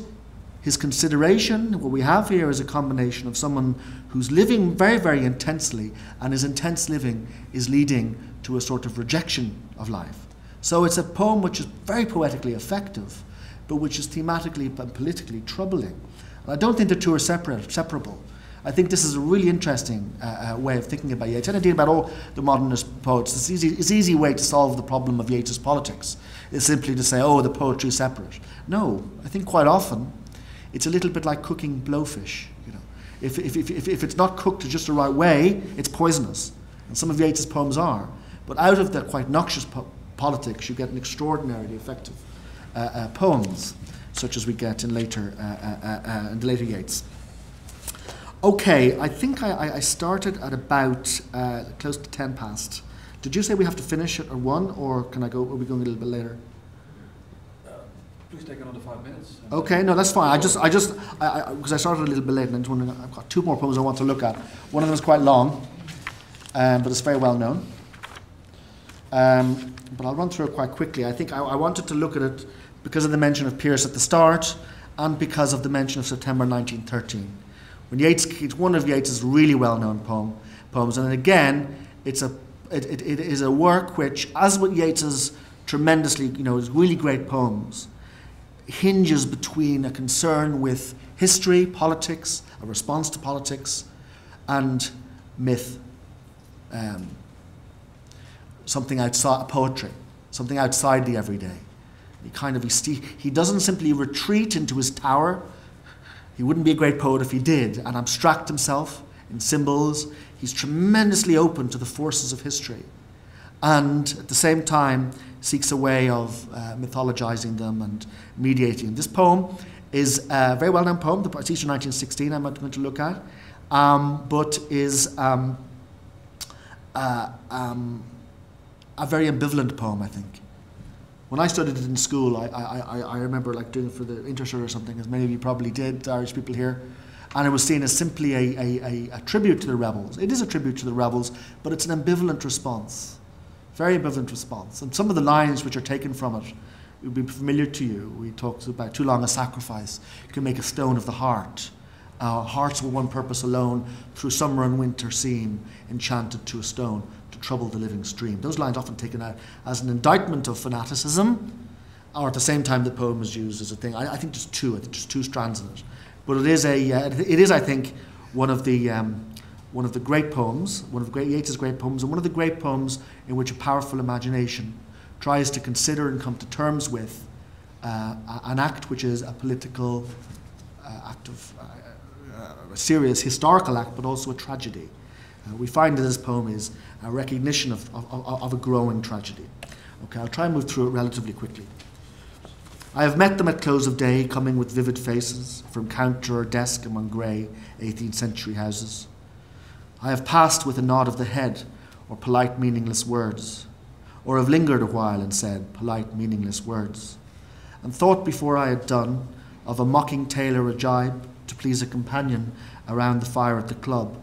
his consideration, what we have here is a combination of someone who's living very, very intensely, and his intense living is leading to a sort of rejection of life. So it's a poem which is very poetically effective, but which is thematically and politically troubling. And I don't think the two are separate, separable. I think this is a really interesting uh, way of thinking about Yeats, and indeed about all the modernist poets. It's easy, it's an easy way to solve the problem of Yeats's politics, is simply to say, oh, the poetry is separate. No, I think quite often it's a little bit like cooking blowfish. You know, if, if, if, if it's not cooked just the right way, it's poisonous. And some of Yeats's poems are. But out of that quite noxious po politics, you get an extraordinarily effective uh, uh, poems, such as we get in later, uh, uh, uh, uh, in the later Yeats. Okay, I think I, I started at about uh, close to ten past. Did you say we have to finish it at one, or can I go? Are we going a little bit later? Please take another five minutes. Okay, no, that's fine. I just, I just, because I, I, I started a little bit late, and I was wondering, I've got two more poems I want to look at. One of them is quite long, um, but it's very well known. Um, but I'll run through it quite quickly. I think I, I wanted to look at it because of the mention of Pearce at the start, and because of the mention of September nineteen thirteen. When Yeats, it's one of Yeats's really well-known poem, poems, and again, it's a, it, it, it is a work which, as with Yeats's tremendously, you know, his really great poems, hinges between a concern with history, politics, a response to politics, and myth, um, something outside poetry, something outside the everyday. He kind of he, he doesn't simply retreat into his tower. He wouldn't be a great poet if he did, and abstract himself in symbols. He's tremendously open to the forces of history, and at the same time seeks a way of uh, mythologizing them and mediating. This poem is a very well-known poem, the Easter nineteen sixteen I'm not going to look at, um, but is um, uh, um, a very ambivalent poem, I think. When I studied it in school, I, I, I remember like doing it for the Intercert or something, as many of you probably did, Irish people here, and it was seen as simply a, a, a, a tribute to the rebels. It is a tribute to the rebels, but it's an ambivalent response. Very ambivalent response. And some of the lines which are taken from it will be familiar to you. We talked about too long a sacrifice can make a stone of the heart. Uh, hearts with one purpose alone through summer and winter seem enchanted to a stone to trouble the living stream. Those lines often taken out as an indictment of fanaticism, or at the same time the poem is used as a thing. I, I think there's two, I think there's two strands in it. But it is, a, uh, it is I think, one of the... Um, one of the great poems, one of Yeats's great poems, and one of the great poems in which a powerful imagination tries to consider and come to terms with uh, an act which is a political uh, act of uh, uh, a serious historical act, but also a tragedy. Uh, we find that this poem is a recognition of, of, of a growing tragedy. Okay, I'll try and move through it relatively quickly. I have met them at close of day, coming with vivid faces from counter or desk among grey eighteenth century houses. I have passed with a nod of the head, or polite meaningless words, or have lingered a while and said polite meaningless words, and thought before I had done of a mocking tale or a jibe to please a companion around the fire at the club,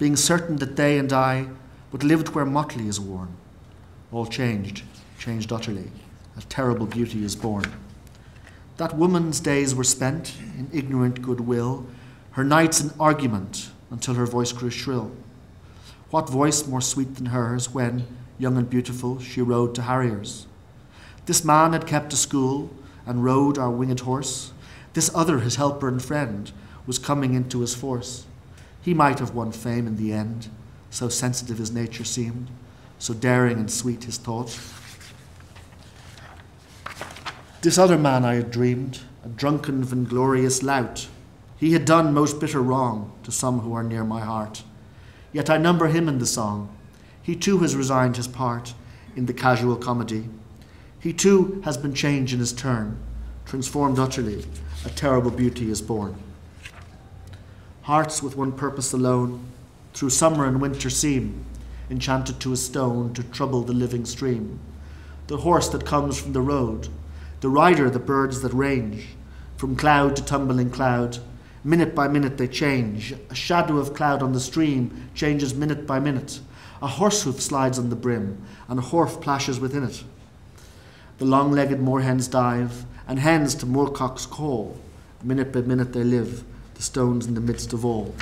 being certain that they and I but lived where motley is worn. All changed, changed utterly, a terrible beauty is born. That woman's days were spent in ignorant goodwill, her nights in argument, until her voice grew shrill. What voice more sweet than hers when, young and beautiful, she rode to harriers? This man had kept a school and rode our winged horse. This other, his helper and friend, was coming into his force. He might have won fame in the end, so sensitive his nature seemed, so daring and sweet his thought. This other man I had dreamed, a drunken, vainglorious lout. He had done most bitter wrong to some who are near my heart. Yet I number him in the song. He too has resigned his part in the casual comedy. He too has been changed in his turn, transformed utterly, a terrible beauty is born. Hearts with one purpose alone, through summer and winter seem, enchanted to a stone to trouble the living stream. The horse that comes from the road, the rider, the birds that range, from cloud to tumbling cloud, minute by minute they change. A shadow of cloud on the stream changes minute by minute. A horse hoof slides on the brim, and a horse plashes within it. The long-legged moorhens dive, and hens to moorcocks call. Minute by minute they live, the stones in the midst of all.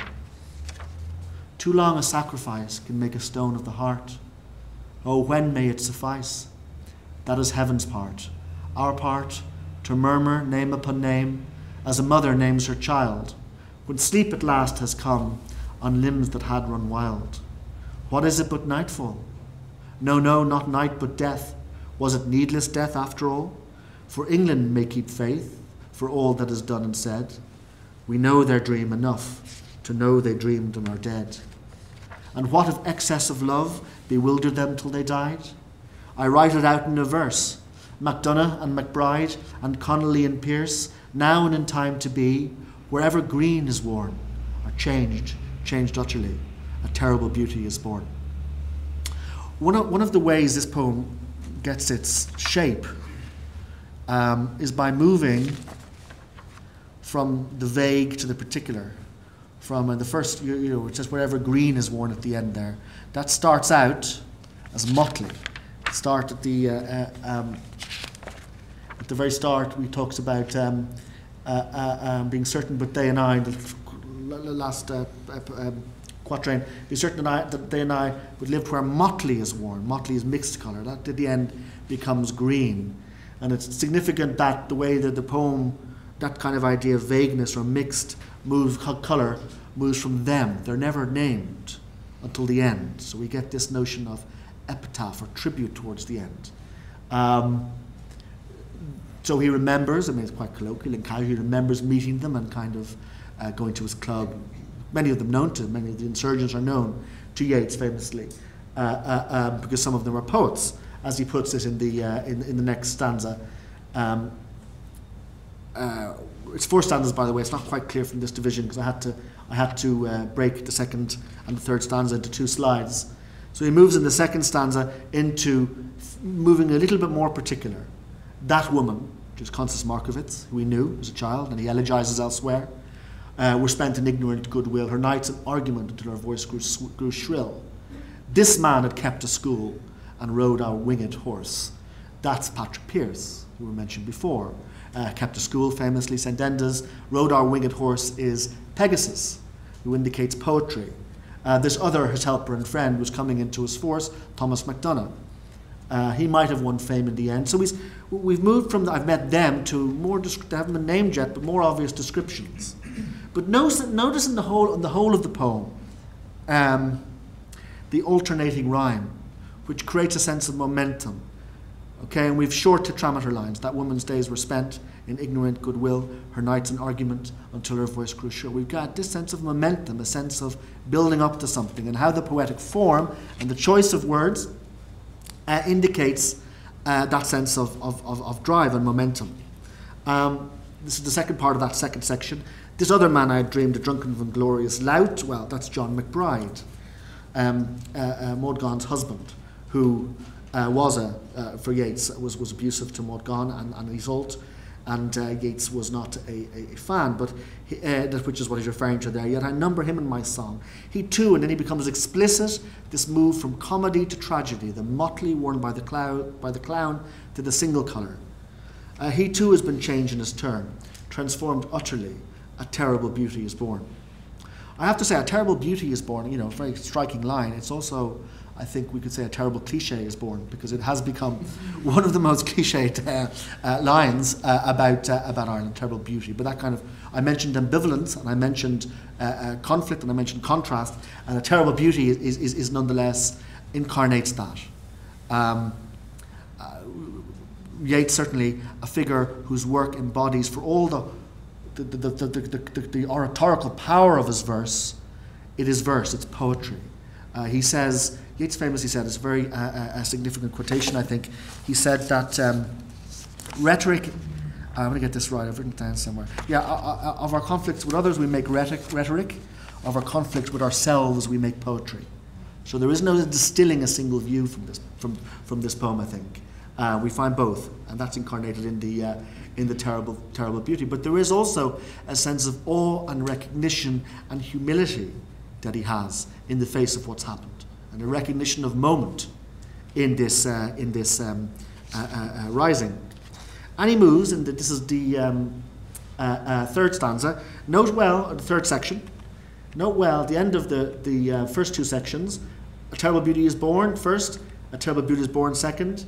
Too long a sacrifice can make a stone of the heart. Oh, when may it suffice? That is heaven's part. Our part, to murmur name upon name, as a mother names her child, when sleep at last has come on limbs that had run wild. What is it but nightfall? No, no, not night but death. Was it needless death after all? For England may keep faith for all that is done and said. We know their dream enough to know they dreamed and are dead. And what if excess of love bewildered them till they died? I write it out in a verse. Macdonough and McBride and Connolly and Pearce, now and in time to be, wherever green is worn, are changed, changed utterly, a terrible beauty is born. One of, one of the ways this poem gets its shape um, is by moving from the vague to the particular. From uh, the first, you, you know, it says wherever green is worn at the end there. That starts out as motley. Start at the uh, uh, um, at the very start. We talked about um, uh, uh, um, being certain, but they and I, the last uh, uh, um, quatrain, be certain that, I, that they and I would live where motley is worn. Motley is mixed colour. That at the end becomes green, and it's significant that the way that the poem, that kind of idea of vagueness or mixed move colour moves from them. They're never named until the end, so we get this notion of epitaph or tribute towards the end. Um, so he remembers, I mean it's quite colloquial and casual, he remembers meeting them and kind of uh, going to his club. Many of them known to him, many of the insurgents are known to Yeats famously, uh, uh, uh, because some of them are poets, as he puts it in the, uh, in, in the next stanza. Um, uh, it's four stanzas, by the way, it's not quite clear from this division because I had to, I had to uh, break the second and the third stanza into two slides. So he moves in the second stanza into moving a little bit more particular. That woman, which is Constance Markovitz, who he knew as a child, and he elegizes elsewhere, uh, were spent in ignorant goodwill, her nights in argument until her voice grew, grew shrill. This man had kept a school and rode our winged horse. That's Patrick Pearce, who we mentioned before. Uh, kept a school, famously, Saint Enda's. Rode our winged horse is Pegasus, who indicates poetry. Uh, this other, his helper and friend, was coming into his force, Thomas MacDonough. Uh, he might have won fame in the end. So he's, we've moved from the, I've met them to more, they haven't been named yet, but more obvious descriptions. But notice, notice in the whole, in the whole of the poem, um, the alternating rhyme, which creates a sense of momentum. Okay, and we've short tetrameter lines. That woman's days were spent in ignorant goodwill, her nights in argument until her voice grew shrill. We've got this sense of momentum, a sense of building up to something, and how the poetic form and the choice of words uh, indicates uh, that sense of, of, of, of drive and momentum. Um, this is the second part of that second section. This other man I had dreamed, a drunken vainglorious lout. Well, that's John McBride, um, uh, uh, Maud Gonne's husband, who Uh, was a, uh, for Yeats, was, was abusive to Maud Gonne and, and an assault, and uh, Yeats was not a, a, a fan, but he, uh, that which is what he's referring to there. Yet I number him in my song. He too, and then he becomes explicit, this move from comedy to tragedy, the motley worn by the, cloud, by the clown to the single colour. Uh, he too has been changed in his turn, transformed utterly, a terrible beauty is born. I have to say, a terrible beauty is born, you know, a very striking line. It's also, I think we could say, a terrible cliche is born, because it has become one of the most cliched uh, uh, lines uh, about, uh, about Ireland, terrible beauty. But that kind of, I mentioned ambivalence, and I mentioned uh, uh, conflict, and I mentioned contrast, and a terrible beauty is, is, is nonetheless incarnates that. Um, uh, Yeats certainly a figure whose work embodies, for all the, the, the, the, the, the, the oratorical power of his verse, it is verse, it's poetry. Uh, he says, Yeats famously said, it's a very uh, a significant quotation, I think. He said that um, rhetoric, I'm going to get this right, I've written it down somewhere. Yeah, uh, uh, of our conflicts with others, we make rhetoric, rhetoric. Of our conflict with ourselves, we make poetry. So there is no distilling a single view from this, from, from this poem, I think. Uh, we find both, and that's incarnated in the, uh, in the terrible, terrible beauty. But there is also a sense of awe and recognition and humility that he has in the face of what's happened, and a recognition of moment in this, uh, in this um, uh, uh, uh, rising. And he moves, and this is the um, uh, uh, third stanza. Note well, the third section. Note well, the end of the, the uh, first two sections, a terrible beauty is born first, a terrible beauty is born second.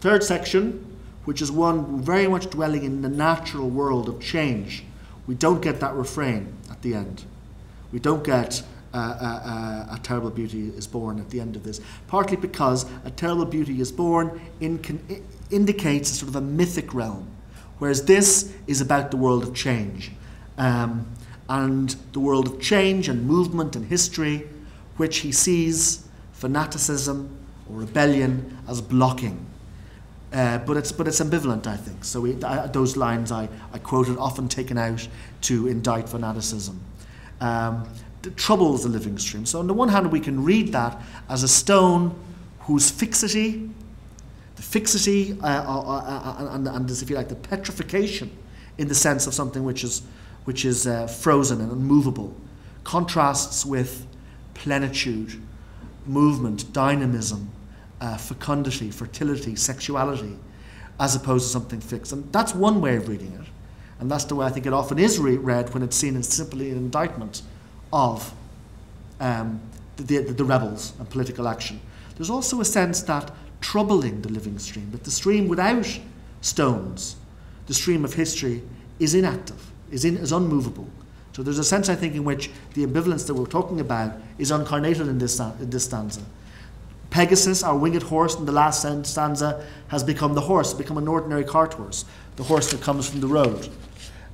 Third section, which is one very much dwelling in the natural world of change. We don't get that refrain at the end. We don't get uh, uh, uh, a terrible beauty is born at the end of this, partly because a terrible beauty is born in can indicates a sort of a mythic realm, whereas this is about the world of change. Um, and the world of change and movement and history, which he sees fanaticism or rebellion as blocking. Uh, but, it's, but it's ambivalent, I think. So we, I, those lines I, I quoted, often taken out to indict fanaticism. Um, troubles the living stream. So on the one hand, we can read that as a stone whose fixity, the fixity uh, uh, uh, and, and, if you like, the petrification in the sense of something which is which is uh, frozen and unmovable, contrasts with plenitude, movement, dynamism, uh, fecundity, fertility, sexuality, as opposed to something fixed. And that's one way of reading it. And that's the way I think it often is re read when it's seen as simply an indictment of um, the, the, the rebels and political action. There's also a sense that troubling the living stream, that the stream without stones, the stream of history, is inactive. Is, in, is unmovable. So there's a sense, I think, in which the ambivalence that we're talking about is incarnated in this, in this stanza. Pegasus, our winged horse, in the last stanza, has become the horse, become an ordinary cart horse, the horse that comes from the road,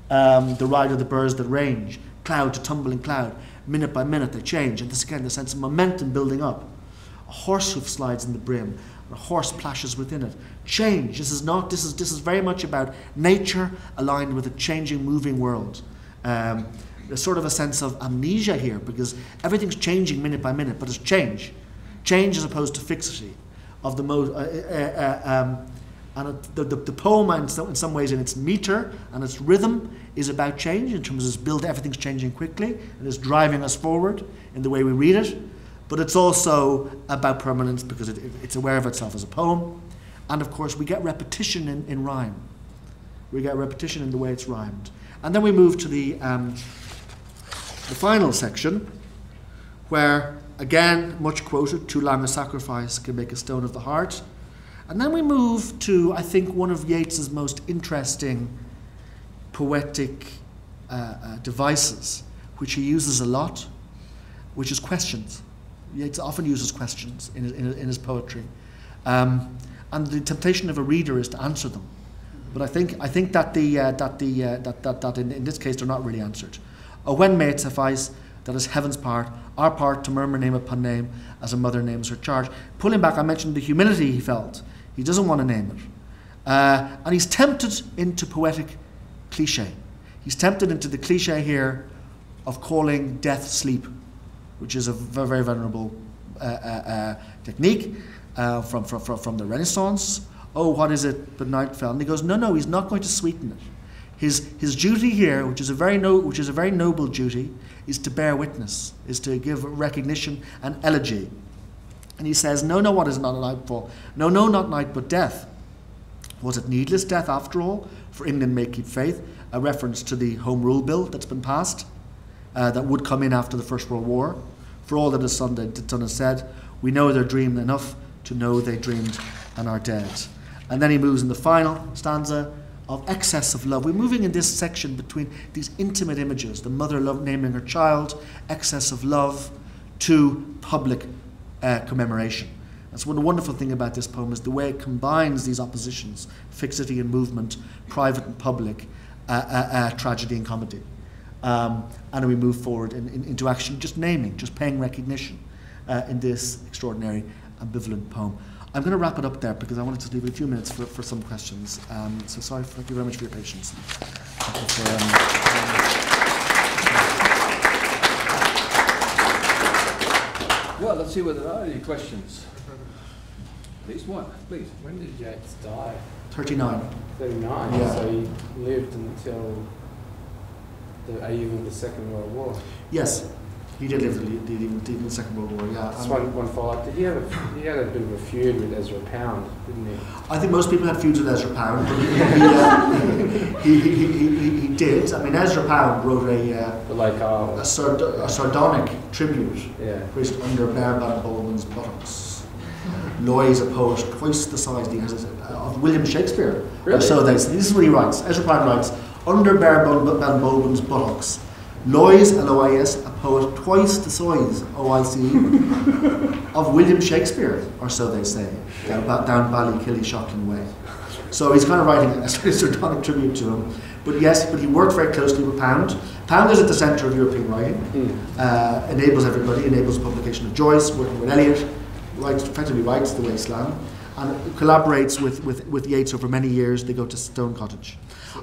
um, the rider of the birds that range, cloud to tumbling cloud, minute by minute they change, and this again, the sense of momentum building up. A horse hoof slides in the brim, a horse plashes within it. Change. This is not. This is. This is very much about nature aligned with a changing, moving world. Um, there's sort of a sense of amnesia here because everything's changing minute by minute, but it's change, change as opposed to fixity. Of the most, uh, uh, uh, um, and it, the, the the poem, in some, in some ways, in its meter and its rhythm, is about change in terms of its build. Everything's changing quickly and it's driving us forward in the way we read it. But it's also about permanence because it, it, it's aware of itself as a poem. And of course, we get repetition in, in rhyme. We get repetition in the way it's rhymed. And then we move to the, um, the final section, where, again, much quoted, too long a sacrifice can make a stone of the heart. And then we move to, I think, one of Yeats's most interesting poetic uh, uh, devices, which he uses a lot, which is questions. Yeats often uses questions in, in, in his poetry, um, and the temptation of a reader is to answer them. But I think I think that the uh, that the uh, that that, that in, in this case they're not really answered. Oh, when may it suffice that is heaven's part, our part to murmur name upon name as a mother names her charge. Pulling back, I mentioned the humility he felt. He doesn't want to name it, uh, and he's tempted into poetic cliche. He's tempted into the cliche here of calling death sleep, which is a very, very venerable uh, uh, uh, technique uh, from, from, from the Renaissance. Oh, what is it but night fell? And he goes, no, no, he's not going to sweeten it. His, his duty here, which is, a very no, which is a very noble duty, is to bear witness, is to give recognition and elegy. And he says, no, no, what is not a nightfall? No, no, not night but death. Was it needless death after all? For England may keep faith, a reference to the Home Rule Bill that's been passed. Uh, that would come in after the First World War. For all that the sun has said, we know they're dreamed enough to know they dreamed and are dead. And then he moves in the final stanza of excess of love. We're moving in this section between these intimate images, the mother love naming her child, excess of love, to public uh, commemoration. That's one wonderful thing about this poem is the way it combines these oppositions, fixity and movement, private and public, uh, uh, uh, tragedy and comedy. Um, and we move forward in, in, into action, just naming, just paying recognition. uh, in this extraordinary ambivalent poem. I'm going to wrap it up there because I wanted to leave it a few minutes for, for some questions. Um, so sorry, thank you very much for your patience. Thank you for, um, um, well, let's see whether there are any questions. At least one, please. When did Yeats die? thirty-nine. thirty-nine, yeah. So he lived until the end of the Second World War. Yes. He did live the, the, the, the Second World War, yeah. That's one, one follow-up. Did he have, a, he had a bit of a feud with Ezra Pound, didn't he? I think most people had feuds with Ezra Pound, but he, he, uh, he, he, he, he, he did. I mean, Ezra Pound wrote a uh, like, uh, a, sard a sardonic tribute, yeah, placed under Bear Van Bowman's buttocks. Loy is a poet twice the size of William Shakespeare. Really? So they, this is what he writes. Ezra Pound writes, under Bear Van Bowman's buttocks, Lois, L O I S, a poet twice the size, O I C E, of William Shakespeare, or so they say, down, down Ballykilly, Shotland way. So he's kind of writing a sardonic tribute to him. But yes, but he worked very closely with Pound. Pound is at the centre of European writing, mm. uh, enables everybody, enables publication of Joyce, working with Eliot, writes, effectively writes the Waste Land, and collaborates with, with, with Yeats over many years. They go to Stone Cottage.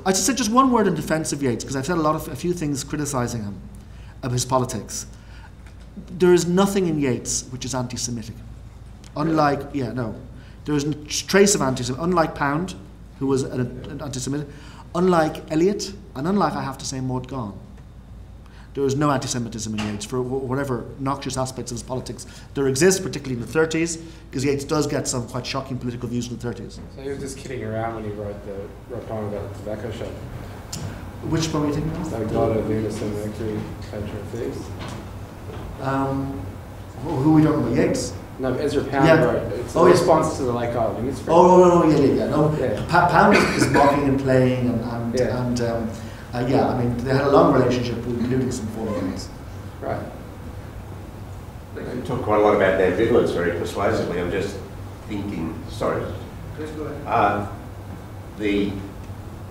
I should say just one word in defence of Yeats, because I've said a lot of a few things criticising him, of his politics. There is nothing in Yeats which is anti-Semitic. Unlike, really? yeah, no, there is a trace of anti-Semitic. Unlike Pound, who was an, an anti-Semitic, unlike Eliot, and unlike, I have to say, Maud Gonne, there is no anti-Semitism in Yeats for whatever noxious aspects of his politics there exist, particularly in the thirties, because Yeats does get some quite shocking political views in the thirties. So he was just kidding around when he wrote the wrote poem about the tobacco shop. Which poem are you thinking of? So God of Venus and Mercury, Country of Thieves. Um, who are we talking about? Yeats? No, Ezra Pound yeah. wrote it. It's a oh, response yes. to the Lake Island. It's oh, no, no, yeah, yeah, yeah. No, yeah. Pa Pound is mocking and playing and... and, yeah. and um, Uh, yeah, I mean, they had a long relationship, including some foreigners. Right. You talk quite a lot about their ambivalence very persuasively. I'm just thinking, sorry. Please go ahead. Uh, the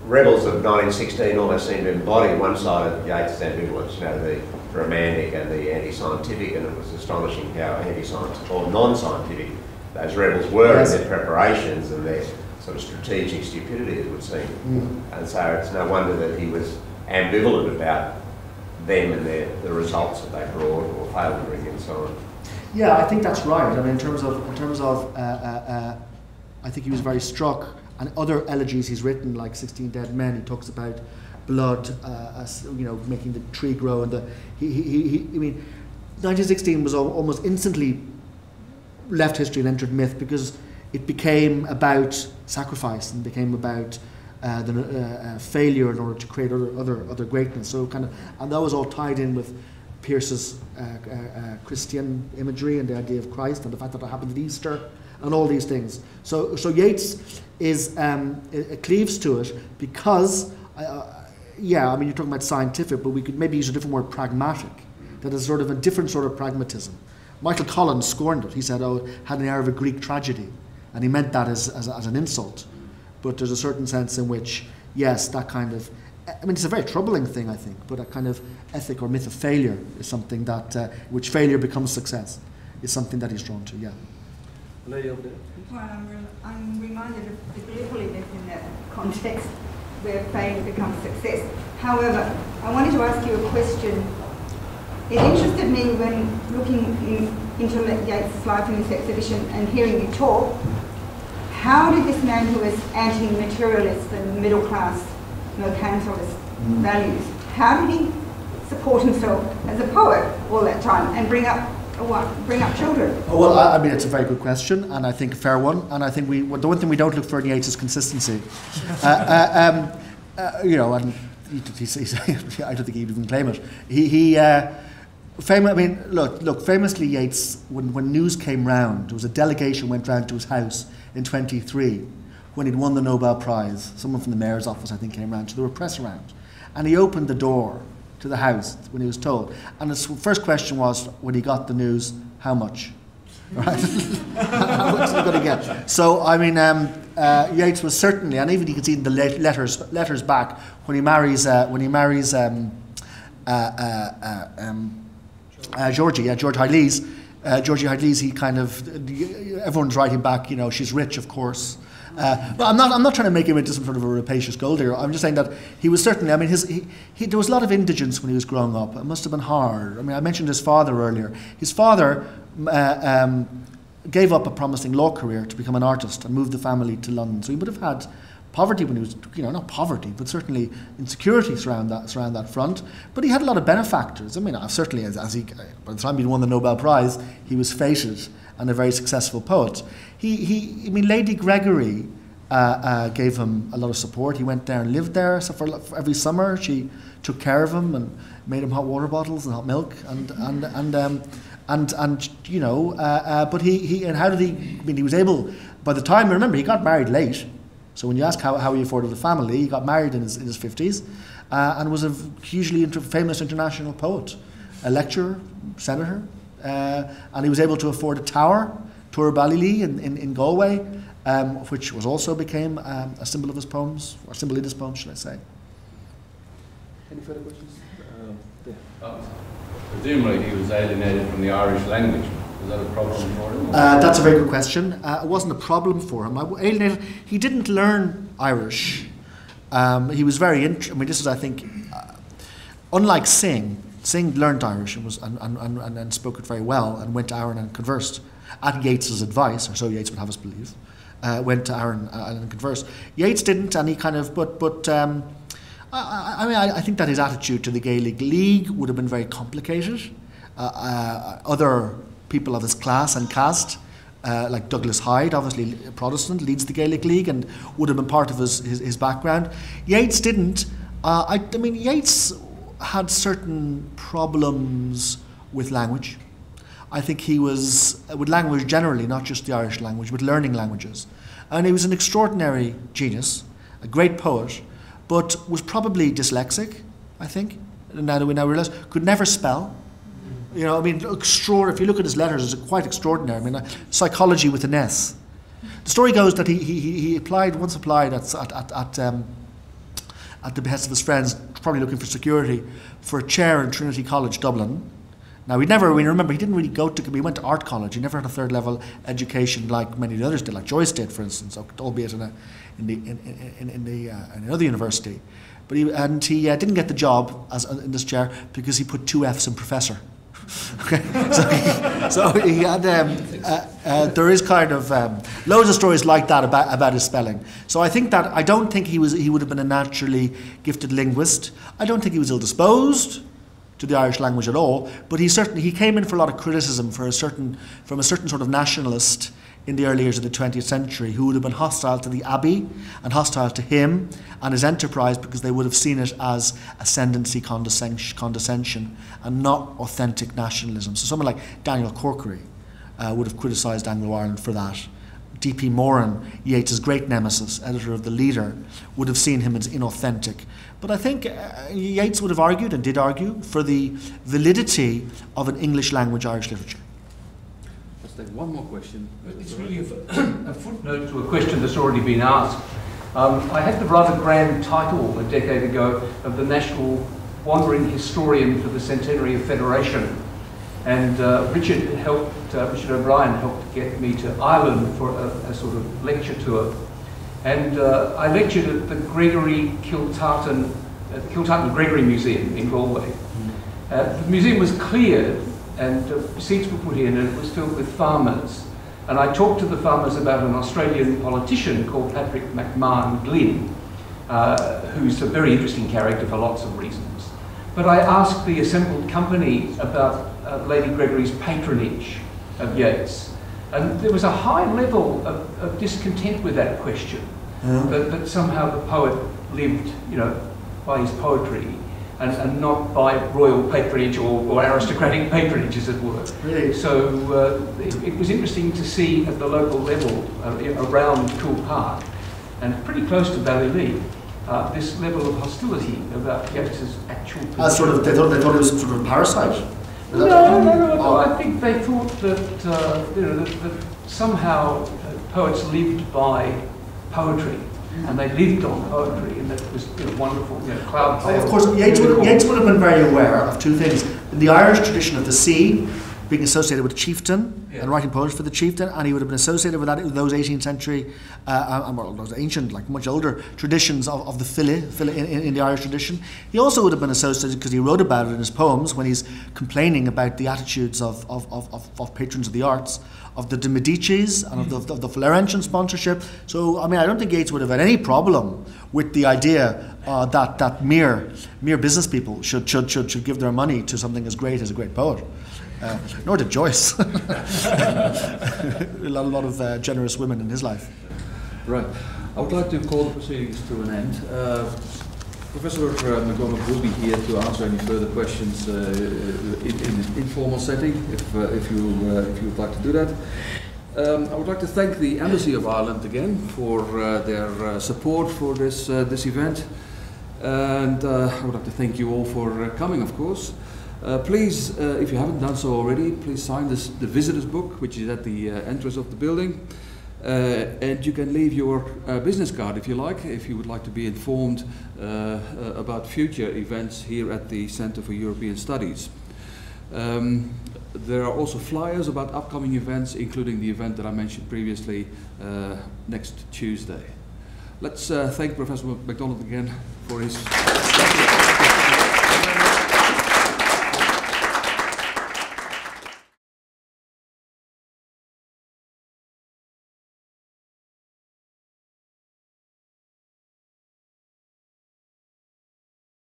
rebels of nineteen sixteen almost seem to embody one side of Yeats' ambivalence, you know, the romantic and the anti-scientific, and it was astonishing how anti-scientific or non-scientific those rebels were yes. in their preparations and their sort of strategic stupidity, it would seem. Mm. And so it's no wonder that he was ambivalent about them and their, the results that they brought or failure and so on. Yeah, I think that's right. I mean, in terms of, in terms of uh, uh, uh, I think he was very struck, and other elegies he's written, like sixteen Dead Men, he talks about blood, uh, as, you know, making the tree grow, and the, he, he, he, he, I mean, nineteen sixteen was almost instantly left history and entered myth because it became about sacrifice and became about uh, the uh, uh, failure in order to create other, other other greatness. So kind of, and that was all tied in with Pearce's uh, uh, uh, Christian imagery and the idea of Christ and the fact that it happened at Easter and all these things. So so Yeats is um, it, it cleaves to it because uh, yeah, I mean, you're talking about scientific, but we could maybe use a different word, pragmatic. That is sort of a different sort of pragmatism. Michael Collins scorned it. He said, "Oh, it had an air of a Greek tragedy." And he meant that as, as, as an insult. But there's a certain sense in which, yes, that kind of... I mean, it's a very troubling thing, I think, but a kind of ethic or myth of failure is something that... Uh, which failure becomes success is something that he's drawn to, yeah. Lady over there. Well, I'm, re I'm reminded of the Gleeful Event in that context where failure becomes success. However, I wanted to ask you a question. It interested me when looking in, into Yeats' life in this exhibition and hearing you talk. How did this man who is anti-materialist and middle-class mercantilist mm. values, how did he support himself as a poet all that time and bring up bring up children? Oh, well, I, I mean, it's a very good question, and I think a fair one. And I think we well, the one thing we don't look for in Yeats is consistency. uh, uh, um, uh, you know, and he, he, he, I don't think he'd even claim it. He, he uh, Fam I mean, look, look, famously Yeats, when, when news came round, there was a delegation went round to his house in twenty-three when he'd won the Nobel Prize. Someone from the mayor's office, I think, came round, so there were press around. And he opened the door to the house when he was told. And his first question was, when he got the news, how much? Right? How much is he going to get? So, I mean, um, uh, Yeats was certainly, and even you can see in the letters, letters back, when he marries, uh, when he marries, um, uh, uh, uh, um, Uh, Georgie, yeah, Georgie Hyde-Lees, Uh, Georgie Hyde-Lees, he kind of, everyone's writing back, you know, she's rich, of course. Uh, but I'm not, I'm not trying to make him into some sort of a rapacious gold digger. I'm just saying that he was certainly, I mean, his, he, he, there was a lot of indigence when he was growing up. It must have been hard. I mean, I mentioned his father earlier. His father uh, um, gave up a promising law career to become an artist and moved the family to London. So he would have had poverty when he was, you know, not poverty, but certainly insecurities around that, around that front. But he had a lot of benefactors. I mean, certainly as, as he, by the time he'd won the Nobel Prize, he was fated and a very successful poet. He, he I mean, Lady Gregory uh, uh, gave him a lot of support. He went there and lived there. So for, for every summer, she took care of him and made him hot water bottles and hot milk and and and um, and and you know. Uh, uh, but he he and how did he? I mean, he was able. By the time, remember, he got married late. So when you ask how, how he afforded the family, he got married in his, in his fifties uh, and was a hugely inter famous international poet, a lecturer, senator, uh, and he was able to afford a tower, Tor Balili in, in, in Galway, um, which was also became um, a symbol of his poems, or a symbol in his poems, should I say. Any further questions? Uh, yeah. Oh, presumably he was alienated from the Irish language. Is that a problem for him? Uh, that's a very good question. Uh, it wasn't a problem for him. I, alienated, he didn't learn Irish. Um, he was very, int I mean, this is, I think, uh, unlike Singh, Singh learned Irish and, was, and, and, and, and spoke it very well and went to Ireland and conversed at Yeats's advice, or so Yeats would have us believe, uh, went to Ireland uh, and conversed. Yeats didn't, and he kind of, but, but um, I, I mean, I, I think that his attitude to the Gaelic League would have been very complicated. Uh, uh, other people of his class and caste, uh, like Douglas Hyde, obviously a Protestant, leads the Gaelic League and would have been part of his, his, his background. Yeats didn't. Uh, I, I mean, Yeats had certain problems with language. I think he was, with language generally, not just the Irish language, but learning languages. And he was an extraordinary genius, a great poet, but was probably dyslexic, I think, now that we now realise, could never spell. You know, I mean, extraordinary. If you look at his letters, it's quite extraordinary. I mean, uh, psychology with an S. The story goes that he he he applied once applied at at at at, um, at the behest of his friends, probably looking for security, for a chair in Trinity College, Dublin. Now he never. We remember he didn't really go to. He went to art college. He never had a third level education like many of the others did, like Joyce did, for instance, albeit in a in the in in, in the uh, in another university. But he and he uh, didn't get the job as uh, in this chair because he put two Fs in professor. Okay, so, so he had, um, uh, uh, there is kind of um, loads of stories like that about, about his spelling. So I think that, I don't think he was, he would have been a naturally gifted linguist. I don't think he was ill-disposed to the Irish language at all, but he certainly, he came in for a lot of criticism for a certain, from a certain sort of nationalist in the early years of the twentieth century who would have been hostile to the Abbey and hostile to him and his enterprise because they would have seen it as ascendancy condescension and not authentic nationalism. So someone like Daniel Corkery uh, would have criticised Anglo-Ireland for that. D P Moran, Yeats's great nemesis, editor of The Leader, would have seen him as inauthentic. But I think uh, Yeats would have argued, and did argue, for the validity of an English-language Irish literature. One more question. It's really a footnote to a question that's already been asked. Um, I had the rather grand title a decade ago of the National Wandering Historian for the Centenary of Federation. And uh, Richard helped, uh, Richard O'Brien helped get me to Ireland for a, a sort of lecture tour. And uh, I lectured at the Gregory Kiltartan, uh, Kiltartan Gregory Museum in Galway. Uh, the museum was cleared and uh, seats were put in and it was filled with farmers. And I talked to the farmers about an Australian politician called Patrick McMahon Glynn, uh, who's a very interesting character for lots of reasons. But I asked the assembled company about uh, Lady Gregory's patronage of Yeats. And there was a high level of, of discontent with that question, mm. that, that somehow the poet lived, you know, by his poetry. And, and not by royal patronage or, or aristocratic patronage, as it were. Really? So uh, it, it was interesting to see at the local level, uh, around Coole Park, and pretty close to Ballylee, uh, this level of hostility about Yeats's actual position. Uh, sort of, they, thought, they thought it was sort of a parasite? No, no, no, no. Oh. I think they thought that, uh, you know, that, that somehow uh, poets lived by poetry. And they lived on poetry, and that was you know, wonderful. You know, cloud poetry. Of course, Yeats would, Yeats would have been very aware of two things. In the Irish tradition of the sea, being associated with chieftain, yeah, and writing poems for the chieftain, and he would have been associated with that with those eighteenth century, uh, and well, those ancient, like much older traditions of, of the File, File in, in the Irish tradition. He also would have been associated, because he wrote about it in his poems when he's complaining about the attitudes of, of, of, of, of patrons of the arts, of the de Medicis and mm. of the, of the Florentian sponsorship. So, I mean, I don't think Yeats would have had any problem with the idea uh, that, that mere, mere business people should, should, should, should give their money to something as great as a great poet. Uh, nor did Joyce. A lot, a lot of uh, generous women in his life. Right. I would like to call the proceedings to an end. Uh, Professor McGonagall will be here to answer any further questions uh, in, in an informal setting, if, uh, if, you, uh, if you would like to do that. Um, I would like to thank the Embassy of Ireland again for uh, their uh, support for this, uh, this event. And uh, I would like to thank you all for uh, coming, of course. Uh, please, uh, if you haven't done so already, please sign this, the visitor's book, which is at the uh, entrance of the building. Uh, and you can leave your uh, business card if you like, if you would like to be informed uh, uh, about future events here at the Centre for European Studies. Um, there are also flyers about upcoming events, including the event that I mentioned previously uh, next Tuesday. Let's uh, thank Professor McDonald again for his